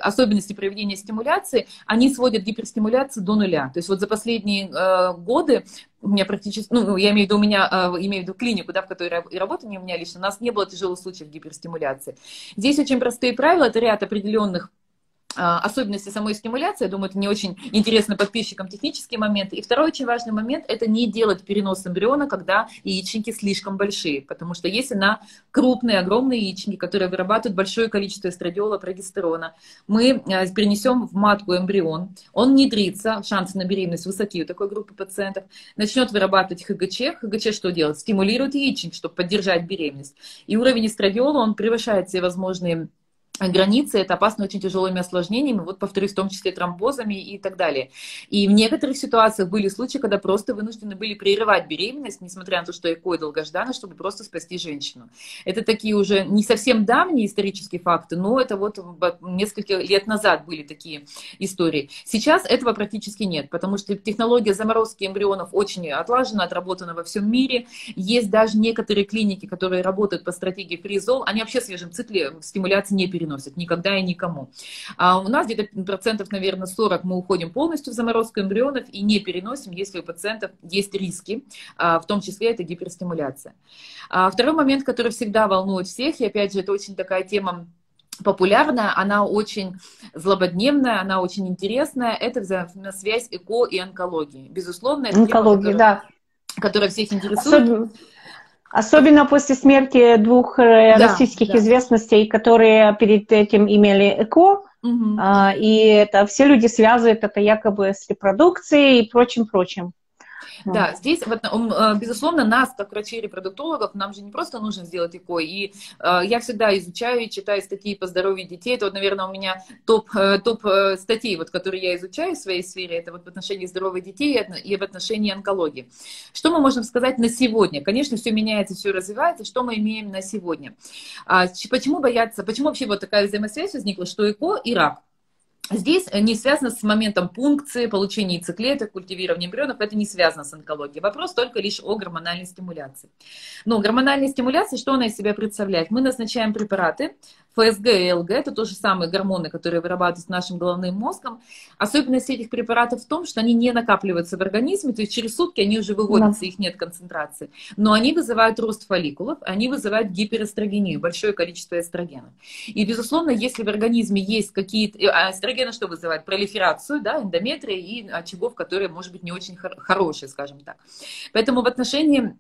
особенности проведения стимуляции, они сводят гиперстимуляцию до нуля. То есть вот за последние годы у меня практически, ну, я имею в виду, у меня, э, имею в виду клинику, да, в которой я работаю, не у меня лично, у нас не было тяжелых случаев гиперстимуляции. Здесь очень простые правила, это ряд определенных э, особенностей самой стимуляции, я думаю, это не очень интересно подписчикам технические моменты. И второй очень важный момент, это не делать перенос эмбриона, когда яичники слишком большие, потому что если на крупные, огромные яичники, которые вырабатывают большое количество эстрадиола, прогестерона, мы э, перенесем в матку эмбрион, он внедрится, шансы на беременность высоки у такой группы пациентов, начнет вырабатывать ХГЧ. ХГЧ что делает? Стимулирует яичник, чтобы поддержать беременность. И уровень эстрадиола, он превышает все возможные границы, это опасно очень тяжелыми осложнениями, вот, повторюсь, в том числе тромбозами и так далее. И в некоторых ситуациях были случаи, когда просто вынуждены были прерывать беременность, несмотря на то, что ЭКО долгожданно, чтобы просто спасти женщину. Это такие уже не совсем давние исторические факты, но это вот несколько лет назад были такие истории. Сейчас этого практически нет, потому что технология заморозки эмбрионов очень отлажена, отработана во всем мире. Есть даже некоторые клиники, которые работают по стратегии фризол, они вообще в свежем цикле стимуляции не переносят. Носят, никогда и никому. А у нас где-то процентов, наверное, сорок мы уходим полностью в заморозку эмбрионов и не переносим, если у пациентов есть риски, в том числе это гиперстимуляция. А второй момент, который всегда волнует всех, и опять же, это очень такая тема популярная, она очень злободневная, она очень интересная, это взаимосвязь ЭКО и онкологии. Безусловно, это онкология, тема, которая, да, которая всех интересует. Особенно. Особенно после смерти двух да, российских да. известностей, которые перед этим имели ЭКО, угу. и это все люди связывают это якобы с репродукцией и прочим-прочим. Да, здесь, безусловно, нас, как врачей-репродуктологов, нам же не просто нужно сделать ЭКО, и я всегда изучаю и читаю статьи по здоровью детей, это вот, наверное, у меня топ, топ статей, вот, которые я изучаю в своей сфере, это вот в отношении здоровых детей и в отношении онкологии. Что мы можем сказать на сегодня? Конечно, все меняется, все развивается, что мы имеем на сегодня? Почему боятся, почему вообще вот такая взаимосвязь возникла, что ЭКО и рак? Здесь не связано с моментом пункции, получения яйцеклеток, культивирования эмбрионов, это не связано с онкологией. Вопрос только лишь о гормональной стимуляции. Но гормональная стимуляция, что она из себя представляет? Мы назначаем препараты ФСГ и ЛГ, это то же самые гормоны, которые вырабатываются нашим головным мозгом. Особенность этих препаратов в том, что они не накапливаются в организме, то есть через сутки они уже выводятся, да. их нет концентрации. Но они вызывают рост фолликулов, они вызывают гиперэстрогению, большое количество эстрогена. И, безусловно, если в организме есть какие-то... что вызывает? Пролиферацию, да, эндометрии и очагов, которые, может быть, не очень хор хорошие, скажем так. Поэтому в отношении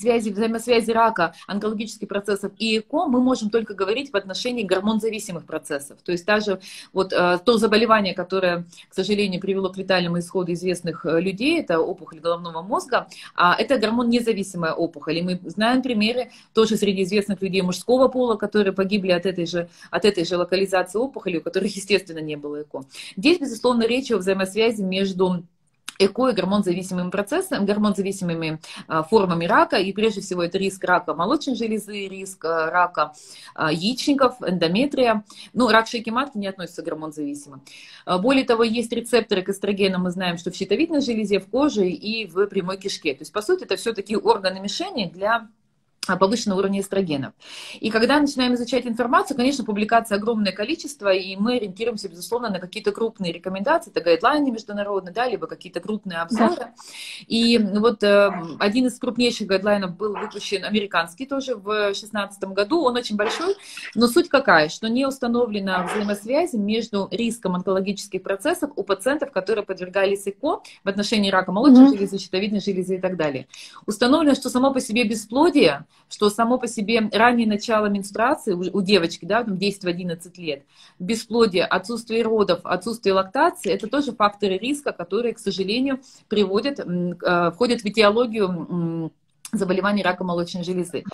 связи, взаимосвязи рака, онкологических процессов и ЭКО мы можем только говорить в отношении гормонзависимых процессов. То есть даже вот то заболевание, которое, к сожалению, привело к летальному исходу известных людей, это опухоль головного мозга, это гормоннезависимая опухоль. И мы знаем примеры тоже среди известных людей мужского пола, которые погибли от этой же, от этой же локализации опухоли, у которых, естественно, не было ЭКО. Здесь, безусловно, речь о взаимосвязи между ЭКО и гормонзависимым процессом, гормонзависимыми формами рака, и прежде всего это риск рака молочной железы, риск рака яичников, эндометрия. Ну, рак шейки матки не относится к гормонзависимым. Более того, есть рецепторы к эстрогенам, мы знаем, что в щитовидной железе, в коже и в прямой кишке. То есть, по сути, это все-таки органы мишени для повышенного уровня эстрогенов. И когда начинаем изучать информацию, конечно, публикаций огромное количество, и мы ориентируемся, безусловно, на какие-то крупные рекомендации, это гайдлайны международные, да, либо какие-то крупные обзоры. Да. И вот э, один из крупнейших гайдлайнов был выпущен, американский тоже, в две тысячи шестнадцатом году, он очень большой, но суть какая, что не установлена взаимосвязь между риском онкологических процессов у пациентов, которые подвергались ЭКО в отношении рака молочной mm-hmm. железы, щитовидной железы и так далее. Установлено, что само по себе бесплодие, что само по себе раннее начало менструации у девочки, да, десять-одиннадцать лет, бесплодие, отсутствие родов, отсутствие лактации, это тоже факторы риска, которые, к сожалению, приводят, входят в этиологию заболеваний рака молочной железы.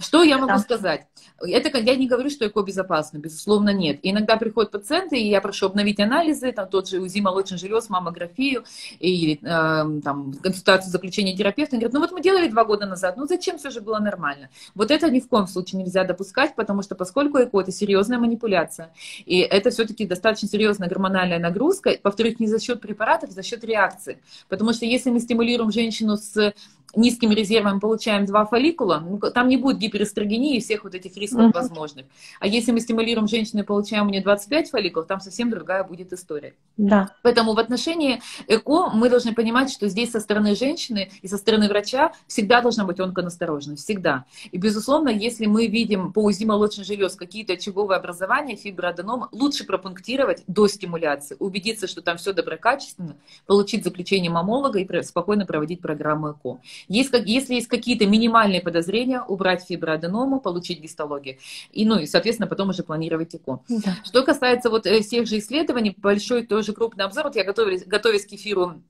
Что я могу да. сказать? Это, я не говорю, что ЭКО безопасно, безусловно, нет. И иногда приходят пациенты, и я прошу обновить анализы, там тот же УЗИ молочных желез, маммографию, и, э, там, консультацию заключения терапевта. Они говорят, ну вот мы делали два года назад, ну зачем, все же было нормально. Вот это ни в коем случае нельзя допускать, потому что поскольку ЭКО – это серьезная манипуляция, и это все-таки достаточно серьезная гормональная нагрузка, повторюсь, не за счет препаратов, а за счет реакции. Потому что если мы стимулируем женщину с низким резервом получаем два фолликула, ну, там не будет гиперэстрогении и всех вот этих рисков mm-hmm. возможных. А если мы стимулируем женщину и получаем у нее двадцать пять фолликулов, там совсем другая будет история. Да. Поэтому в отношении ЭКО мы должны понимать, что здесь со стороны женщины и со стороны врача всегда должна быть онконастороженность, всегда. И, безусловно, если мы видим по УЗИ молочных желез какие-то очаговые образования, фиброаденомы, лучше пропунктировать до стимуляции, убедиться, что там все доброкачественно, получить заключение маммолога и спокойно проводить программу ЭКО. Есть, как, если есть какие-то минимальные подозрения, убрать фиброаденому, получить гистологию. И, ну, и, соответственно, потом уже планировать ЭКО. Да. Что касается вот всех же исследований, большой тоже крупный обзор. Вот я готовилась, готовясь к эфиру,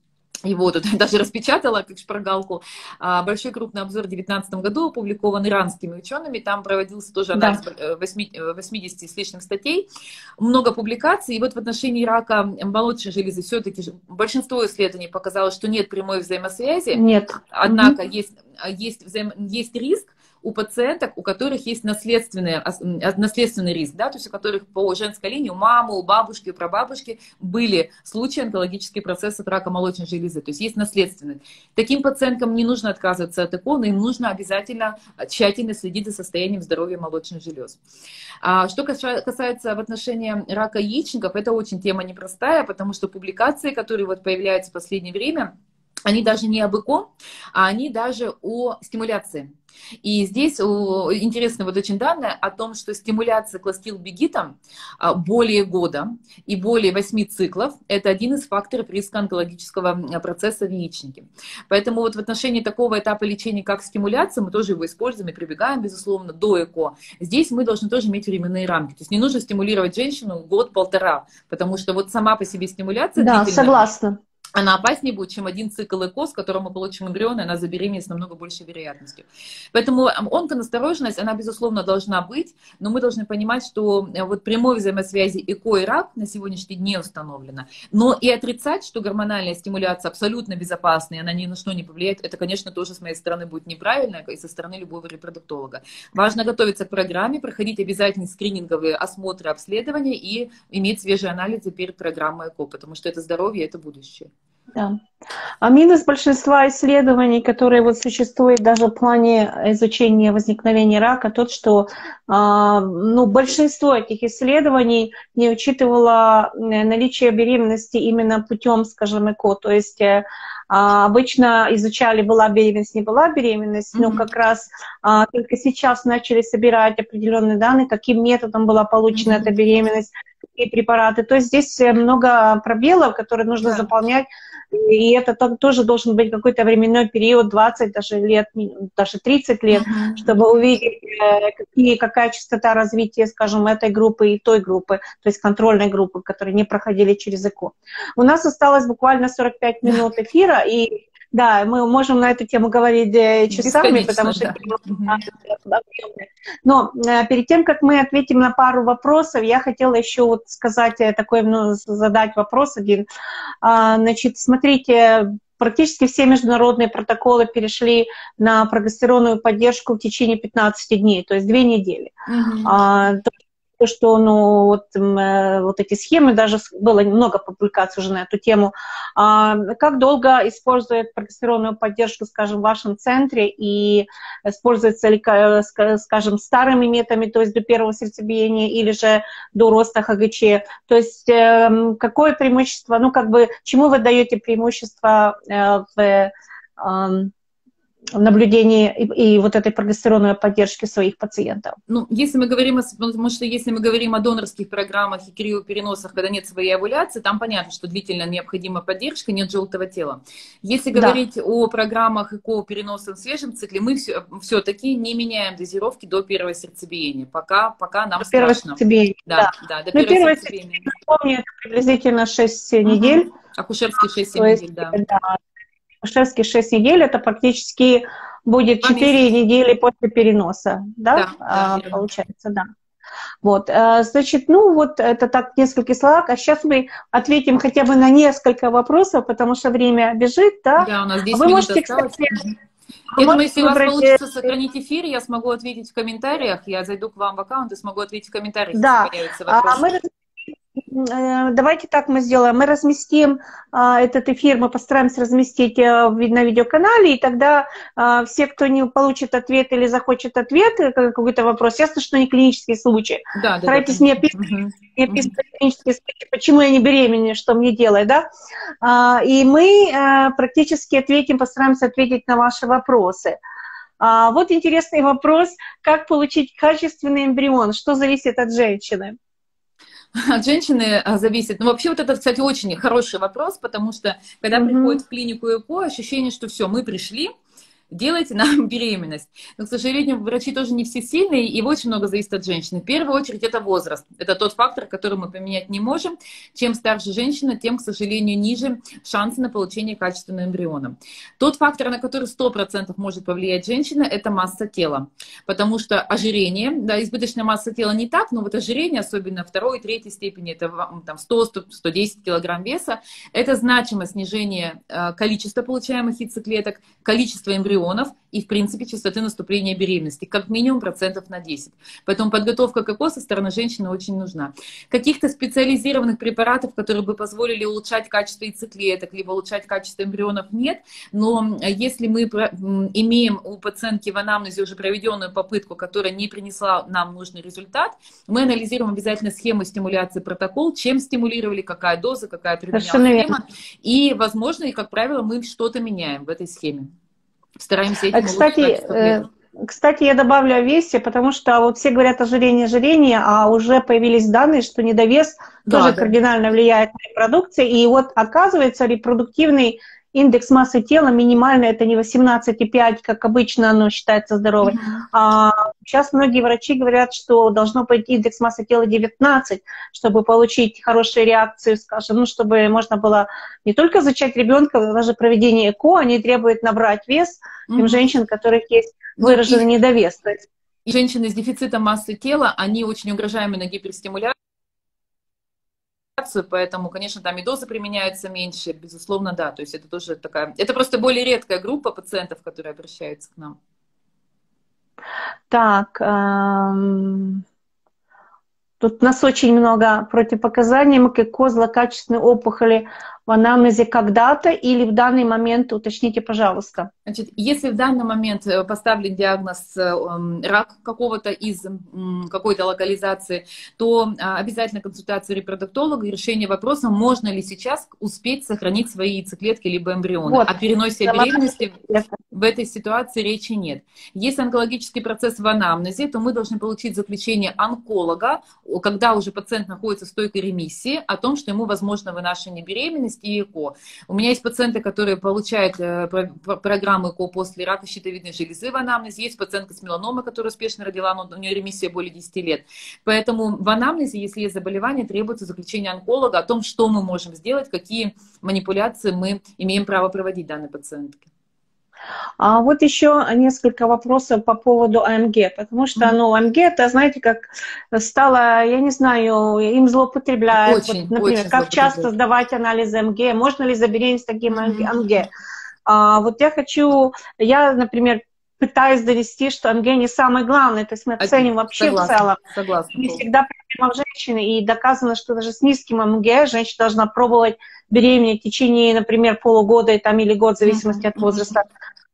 его тут даже распечатала, как шпаргалку. Большой крупный обзор в две тысячи девятнадцатом году опубликован иранскими учеными. Там проводился тоже анализ да. восьмидесяти с лишним статей. Много публикаций. И вот в отношении рака молочной железы все-таки большинство исследований показало, что нет прямой взаимосвязи. Нет. Однако mm-hmm. есть, есть, взаим... есть риск у пациенток, у которых есть наследственный, наследственный риск, да, то есть у которых по женской линии, у мамы, у бабушки, у прабабушки были случаи онкологических процессов рака молочной железы, то есть есть наследственный. Таким пациенткам не нужно отказываться от ЭКО, но им нужно обязательно тщательно следить за состоянием здоровья молочных желез. А что касается в отношении рака яичников, это очень тема непростая, потому что публикации, которые вот появляются в последнее время, они даже не об ЭКО, а они даже о стимуляции. И здесь интересно вот очень данные о том, что стимуляция клостилбегитом более года и более восьми циклов – это один из факторов риска онкологического процесса в яичнике. Поэтому вот в отношении такого этапа лечения, как стимуляция, мы тоже его используем и прибегаем, безусловно, до ЭКО. Здесь мы должны тоже иметь временные рамки. То есть не нужно стимулировать женщину год-полтора, потому что вот сама по себе стимуляция… Да, согласна. Она опаснее будет, чем один цикл ЭКО, с которым мы получим эмбрион, и она забеременеет с намного большей вероятностью. Поэтому онконастороженность, она, безусловно, должна быть, но мы должны понимать, что вот прямой взаимосвязи ЭКО и рак на сегодняшний день не установлено. Но и отрицать, что гормональная стимуляция абсолютно безопасна, и она ни на что не повлияет, это, конечно, тоже с моей стороны будет неправильно, и со стороны любого репродуктолога. Важно готовиться к программе, проходить обязательно скрининговые осмотры, обследования и иметь свежие анализы перед программой ЭКО, потому что это здоровье, это будущее. Да. А минус большинства исследований, которые вот существуют даже в плане изучения возникновения рака, тот, что ну, большинство этих исследований не учитывало наличие беременности именно путем, скажем, ЭКО. То есть обычно изучали, была беременность, не была беременность, mm-hmm. но как раз только сейчас начали собирать определенные данные, каким методом была получена mm-hmm. эта беременность. И препараты. То есть здесь много пробелов, которые нужно да. заполнять, и это тоже должен быть какой-то временной период, двадцать даже лет, даже тридцать лет, mm-hmm. чтобы увидеть, какие, какая частота развития, скажем, этой группы и той группы, то есть контрольной группы, которые не проходили через ЭКО. У нас осталось буквально сорок пять минут эфира, и да, мы можем на эту тему говорить часами, потому что тема да. объемная. Но перед тем, как мы ответим на пару вопросов, я хотела еще вот сказать такой, ну, задать вопрос один. Значит, смотрите, практически все международные протоколы перешли на прогестеронную поддержку в течение пятнадцати дней, то есть две недели. Mm-hmm. То, что ну, вот, вот эти схемы, даже было много публикаций уже на эту тему. А как долго использует прогестеронную поддержку, скажем, в вашем центре, и используется ли, скажем, старыми методами, то есть до первого сердцебиения или же до роста ХГЧ? То есть какое преимущество, ну как бы, чему вы даете преимущество в наблюдении и, и вот этой прогестеронной поддержки своих пациентов? Ну, если мы говорим о, потому что если мы говорим о донорских программах и криопереносах, когда нет своей овуляции, там понятно, что длительно необходима поддержка, нет желтого тела. Если говорить да. о программах ЭКО переноса в свежем цикле, мы все-таки не меняем дозировки до первого сердцебиения, пока, пока нам до страшно. Первого сердцебиения, да. да. да до первого, первого сердцебиения, напомню, это приблизительно шесть угу. недель. Акушерские шесть-семь недель, да. да. Акушерские шесть недель, это практически будет четыре недели после переноса, да, да, а, да получается, да. Вот, значит, ну вот это так в нескольких словах, а сейчас мы ответим хотя бы на несколько вопросов, потому что время бежит, да. Да, у нас десять Вы минут можете, осталось. Кстати, Я думаю, если у вас получится сохранить эфир, я смогу ответить в комментариях, я зайду к вам в аккаунт и смогу ответить в комментариях, да. если появятся вопросы. А мы давайте так мы сделаем. Мы разместим этот эфир, мы постараемся разместить на видеоканале, и тогда все, кто не получит ответ или захочет ответ на какой-то вопрос, ясно, что не клинические случаи. Да, старайтесь да, да. не описывать, угу. не описывать угу. клинические случаи, почему я не беременна, что мне делать, да? И мы практически ответим, постараемся ответить на ваши вопросы. Вот интересный вопрос, как получить качественный эмбрион, что зависит от женщины? От женщины зависит. Ну, вообще, вот это, кстати, очень хороший вопрос, потому что, когда mm-hmm. приходят в клинику ЭКО, ощущение, что все, мы пришли, делайте нам беременность. Но, к сожалению, врачи тоже не все сильные, и очень много зависит от женщины. В первую очередь, это возраст. Это тот фактор, который мы поменять не можем. Чем старше женщина, тем, к сожалению, ниже шансы на получение качественного эмбриона. Тот фактор, на который сто процентов может повлиять женщина, это масса тела. Потому что ожирение, да, избыточная масса тела не так, но вот ожирение, особенно второй и третьей степени, это там сто — сто десять килограмм веса, это значимое снижение количества получаемых яйцеклеток, количества эмбрионов, и, в принципе, частоты наступления беременности, как минимум процентов на десять. Поэтому подготовка к ЭКО со стороны женщины очень нужна. Каких-то специализированных препаратов, которые бы позволили улучшать качество яйцеклеток, либо улучшать качество эмбрионов, нет. Но если мы имеем у пациентки в анамнезе уже проведенную попытку, которая не принесла нам нужный результат, мы анализируем обязательно схему стимуляции, протокол, чем стимулировали, какая доза, какая применялась схема. И, возможно, и, как правило, мы что-то меняем в этой схеме. Стараемся этим кстати, э, кстати, я добавлю о весе, потому что вот все говорят о жирении, жирении, а уже появились данные, что недовес да, тоже да. кардинально влияет на репродукцию. И вот оказывается, репродуктивный индекс массы тела минимальный, это не восемнадцать и пять, как обычно оно считается здоровой. Mm-hmm. а сейчас многие врачи говорят, что должно быть индекс массы тела девятнадцать, чтобы получить хорошую реакцию, скажем, ну, чтобы можно было не только зачать ребенка, даже проведение ЭКО, они требуют набрать вес mm-hmm. тем женщин, у которых есть выраженный mm-hmm. недовес. То есть... И женщины с дефицитом массы тела, они очень угрожаемы на гиперстимуляцию. Поэтому, конечно, там и дозы применяются меньше, безусловно, да. То есть это тоже такая... Это просто более редкая группа пациентов, которые обращаются к нам. Так, эм... тут у нас очень много противопоказаний. Мы как злокачественные опухоли в анамнезе когда-то или в данный момент, уточните, пожалуйста. Значит, если в данный момент поставлен диагноз рак какого-то из какой-то локализации, то обязательно консультация репродуктолога и решение вопроса, можно ли сейчас успеть сохранить свои яйцеклетки либо эмбрионы. Вот. О переносе беременности в этой ситуации речи нет. Если онкологический процесс в анамнезе, то мы должны получить заключение онколога, когда уже пациент находится в стойкой ремиссии, о том, что ему возможно вынашивание беременности и ЭКО. У меня есть пациенты, которые получают э, про, про, программу ЭКО после рака щитовидной железы в анамнезе. Есть пациентка с меланомой, которая успешно родила, но у нее ремиссия более десяти лет. Поэтому в анамнезе, если есть заболевание, требуется заключение онколога о том, что мы можем сделать, какие манипуляции мы имеем право проводить данной пациентке. А вот еще несколько вопросов по поводу АМГ, потому что, ну, АМГ, это, знаете, как стало, я не знаю, им злоупотребляют. Очень, вот, например, очень как часто сдавать анализы АМГ, можно ли забеременеть с таким mm-hmm. АМГ? А, вот я хочу, я, например, пытаюсь донести, что АМГ не самое главное, то есть мы оценим вообще согласна, в целом. Согласна. Не всегда проблема в женщине, и доказано, что даже с низким АМГ женщина должна пробовать беременеть в течение, например, полугода там, или год, в зависимости mm-hmm. от возраста.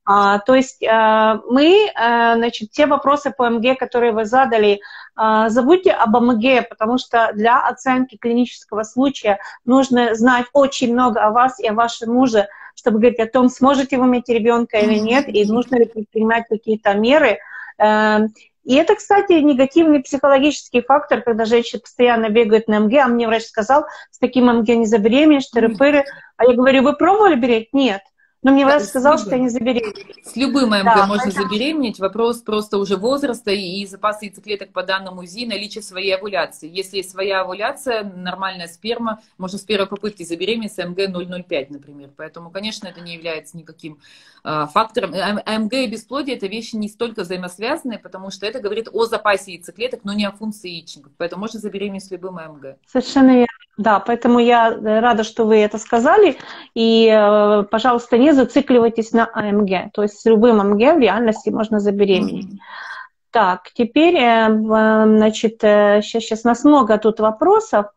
А, то есть а, мы, а, значит, те вопросы по АМГ, которые вы задали, а, забудьте об АМГ, потому что для оценки клинического случая нужно знать очень много о вас и о вашем муже, чтобы говорить о том, сможете вы иметь ребенка или нет, и нужно ли предпринимать какие-то меры. И это, кстати, негативный психологический фактор, когда женщина постоянно бегает на АМГ, а мне врач сказал, с таким АМГ не забеременеешь, тыры-пыры. А я говорю, вы пробовали беременеть? Нет. Но мне врач сказал, что я не забеременею. С любым АМГ да, можно это... забеременеть. Вопрос просто уже возраста и запаса яйцеклеток по данному УЗИ, наличие своей овуляции. Если есть своя овуляция, нормальная сперма, можно с первой попытки забеременеть с АМГ ноль ноль пять, например. Поэтому, конечно, это не является никаким а, фактором. АМГ и бесплодие – это вещи не столько взаимосвязанные, потому что это говорит о запасе яйцеклеток, но не о функции яичников. Поэтому можно забеременеть с любым АМГ. Совершенно верно. Да, поэтому я рада, что вы это сказали. И, пожалуйста, не зацикливайтесь на АМГ. То есть с любым АМГ в реальности можно забеременеть. Mm-hmm. Так, теперь, значит, сейчас, сейчас у нас много тут вопросов.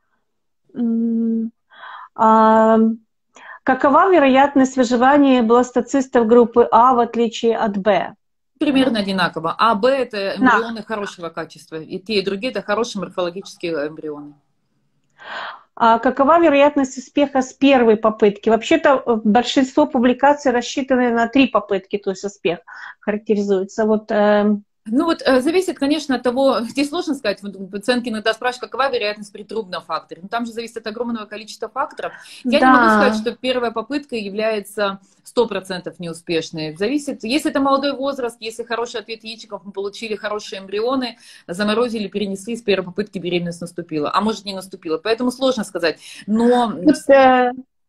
А какова вероятность выживания бластоцистов группы А в отличие от Б? Примерно одинаково. А, Б — это эмбрионы да. хорошего качества. И те, и другие — это хорошие морфологические эмбрионы. А какова вероятность успеха с первой попытки? Вообще-то большинство публикаций рассчитаны на три попытки, то есть успех характеризуется. Вот, э... Ну вот зависит, конечно, от того, здесь сложно сказать, пациентки иногда спрашивают, какова вероятность при трубном факторе. Но там же зависит от огромного количества факторов. Я да. не могу сказать, что первая попытка является сто процентов неуспешной. Зависит, если это молодой возраст, если хороший ответ яичников, мы получили хорошие эмбрионы, заморозили, перенесли, с первой попытки беременность наступила, а может не наступила. Поэтому сложно сказать. Но...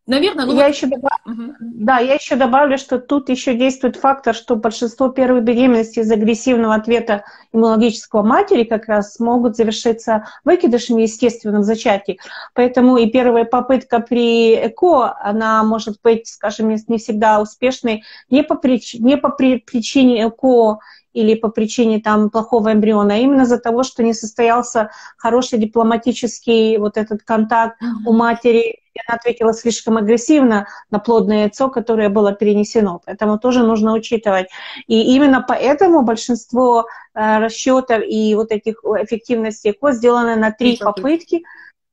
Наверное, ну я вот... еще добав... угу. Да, я еще добавлю, что тут еще действует фактор, что большинство первых беременностей из агрессивного ответа иммунологического матери как раз могут завершиться выкидышами естественным в зачатии. Поэтому и первая попытка при ЭКО, она может быть, скажем, не всегда успешной не по, прич... не по при... причине ЭКО или по причине там плохого эмбриона, а именно из-за того, что не состоялся хороший дипломатический вот этот контакт угу. у матери. Она ответила слишком агрессивно на плодное яйцо, которое было перенесено. Поэтому тоже нужно учитывать. И именно поэтому большинство расчетов и вот этих эффективностей ЭКО сделаны на три попытки.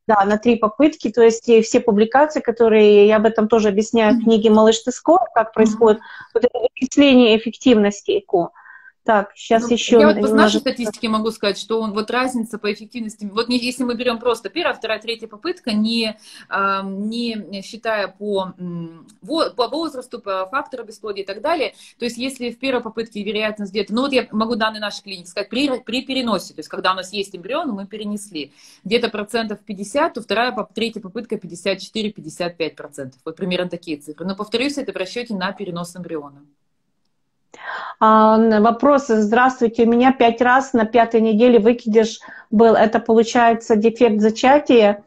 Да, на три попытки. То есть все публикации, которые, я об этом тоже объясняю в книге «Малыш, ты скор», как происходит вот это вычисление эффективности ЭКО. Так, сейчас ну, еще... Я вот по нашей статистике могу сказать, что он, вот разница по эффективности... Вот не, если мы берем просто первая, вторая, третья попытка, не, а, не считая по, по возрасту, по фактору бесплодия и так далее, то есть если в первой попытке вероятность где-то... Ну вот я могу данные нашей клиники сказать, при, при переносе, то есть когда у нас есть эмбрион, мы перенесли где-то процентов пятьдесят, то вторая, третья попытка пятьдесят четыре — пятьдесят пять процентов. Вот примерно такие цифры. Но, повторюсь, это в расчете на перенос эмбриона. Вопрос: здравствуйте, у меня пять раз на пятой неделе выкидыш был. Это получается дефект зачатия,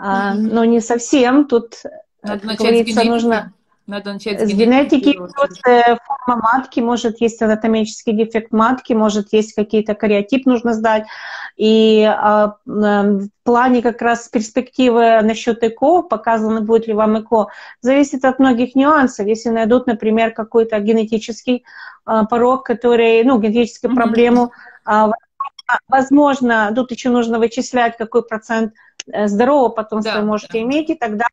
mm-hmm. но не совсем. Тут, как говорится, нужно... Надо начать с генетики. С генетики форма матки, может есть анатомический дефект матки, может есть какие-то кариотип нужно сдать. И а, в плане как раз перспективы насчет ЭКО, показано будет ли вам ЭКО, зависит от многих нюансов. Если найдут, например, какой-то генетический а, порог, который, ну, генетическую mm-hmm. проблему, а, возможно, тут еще нужно вычислять, какой процент здорового потомства да, вы можете да. иметь, и тогда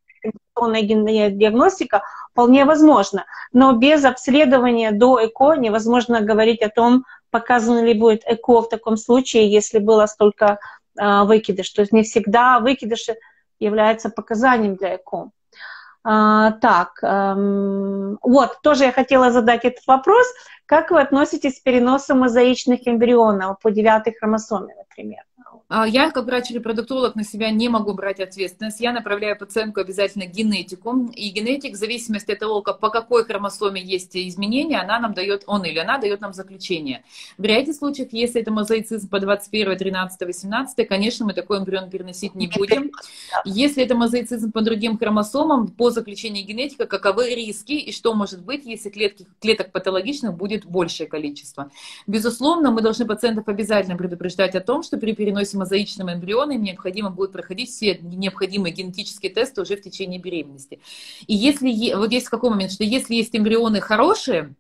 диагностика вполне возможна. Но без обследования до ЭКО невозможно говорить о том, показано ли будет ЭКО в таком случае, если было столько э, выкидыш. То есть не всегда выкидыш является показанием для ЭКО. А, так, эм, вот, тоже я хотела задать этот вопрос. Как вы относитесь к переносу мозаичных эмбрионов по девятой хромосоме, например? Я, как врач-репродуктолог, на себя не могу брать ответственность. Я направляю пациентку обязательно к генетику. И генетик, в зависимости от того, по какой хромосоме есть изменения, она нам дает, он или она дает нам заключение. В ряде случаев, если это мозаицизм по двадцать первой, тринадцатой, восемнадцатой, конечно, мы такой эмбрион переносить не будем. Если это мозаицизм по другим хромосомам, по заключению генетика, каковы риски и что может быть, если клетки, клеток патологичных будет большее количество. Безусловно, мы должны пациентов обязательно предупреждать о том, что при переносе с мозаичным эмбрионом необходимо будет проходить все необходимые генетические тесты уже в течение беременности. И если, вот есть какой момент, что если есть эмбрионы хорошие,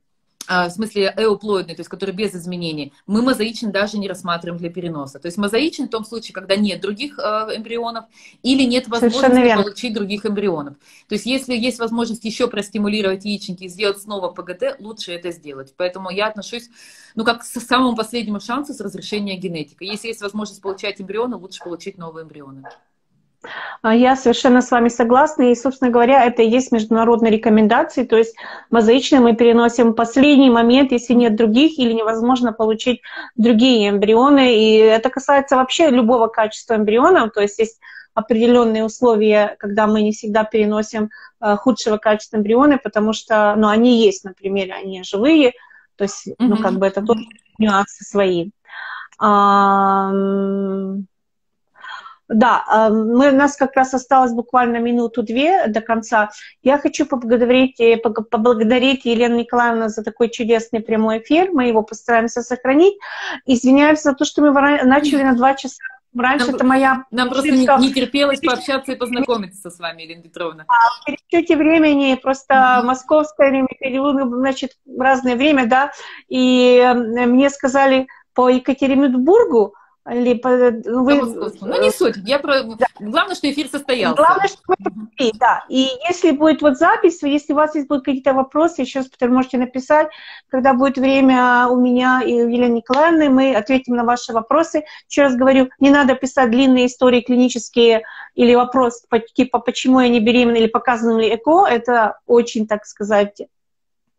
в смысле эуплоидные, то есть которые без изменений, мы мозаичный даже не рассматриваем для переноса. То есть мозаичный в том случае, когда нет других эмбрионов или нет возможности получить других эмбрионов. То есть если есть возможность еще простимулировать яичники и сделать снова ПГТ, лучше это сделать. Поэтому я отношусь, ну, как к самому последнему шансу с разрешения генетика. Если есть возможность получать эмбрионы, лучше получить новые эмбрионы. Я совершенно с вами согласна. И, собственно говоря, это и есть международные рекомендации. То есть мозаичные мы переносим в последний момент, если нет других или невозможно получить другие эмбрионы. И это касается вообще любого качества эмбрионов. То есть есть определенные условия, когда мы не всегда переносим худшего качества эмбрионы, потому что, ну, они есть, например, они живые. То есть, ну, как бы это тоже нюансы свои. Да, мы, у нас как раз осталось буквально минуту-две до конца. Я хочу поблагодарить, поблагодарить Елену Николаевну за такой чудесный прямой эфир. Мы его постараемся сохранить. Извиняюсь за то, что мы начали на два часа Раньше нам, это моя... Нам просто не, не терпелось пообщаться и познакомиться с вами, Елена Петровна. В пересчете времени, просто mm-hmm. московское время, значит, разное время, да, и мне сказали по Екатеринбургу, или по... Вы... Ну, не суть, я про... да. Главное, что эфир состоялся. Главное, что вы пришли, да. И если будет вот запись, если у вас есть будут какие-то вопросы, еще раз можете написать, когда будет время у меня и у Елены Николаевны, мы ответим на ваши вопросы. Еще раз говорю, не надо писать длинные истории клинические или вопрос типа «почему я не беременна» или «показано ли ЭКО», это очень, так сказать,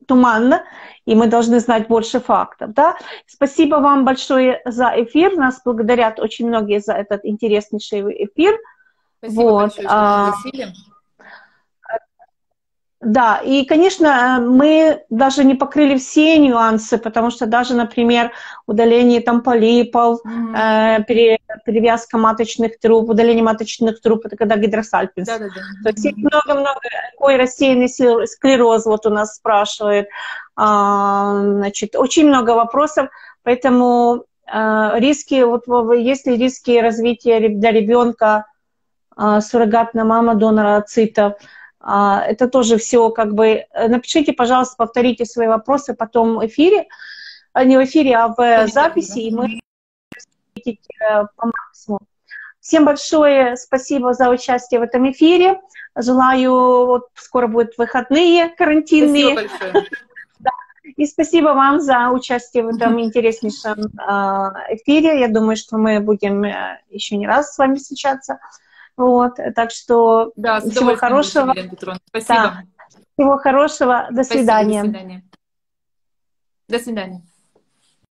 туманно, и мы должны знать больше фактов. Да? Спасибо вам большое за эфир. Нас благодарят очень многие за этот интереснейший эфир. Спасибо вот. большое, что пригласили. Да, и, конечно, мы даже не покрыли все нюансы, потому что даже, например, удаление там полипов, mm-hmm. э, пере, перевязка маточных труб, удаление маточных труб, это когда гидросальпинс. Да, да, да. То есть много-много, какой рассеянный склероз, вот у нас спрашивают. А, значит, очень много вопросов, поэтому э, риски, вот есть ли риски развития для ребенка, э, суррогатная мама, донора ацитов, это тоже все как бы... Напишите, пожалуйста, повторите свои вопросы потом в эфире, не в эфире, а в Конечно, записи, да. и мы по максимуму. Всем большое спасибо за участие в этом эфире. Желаю, вот, скоро будут выходные карантинные. Спасибо да. И спасибо вам за участие в этом интереснейшем эфире. Я думаю, что мы будем еще не раз с вами встречаться. Вот, так что да, всего хорошего. Спасибо. Да, всего хорошего. До Спасибо, свидания. До свидания. До свидания.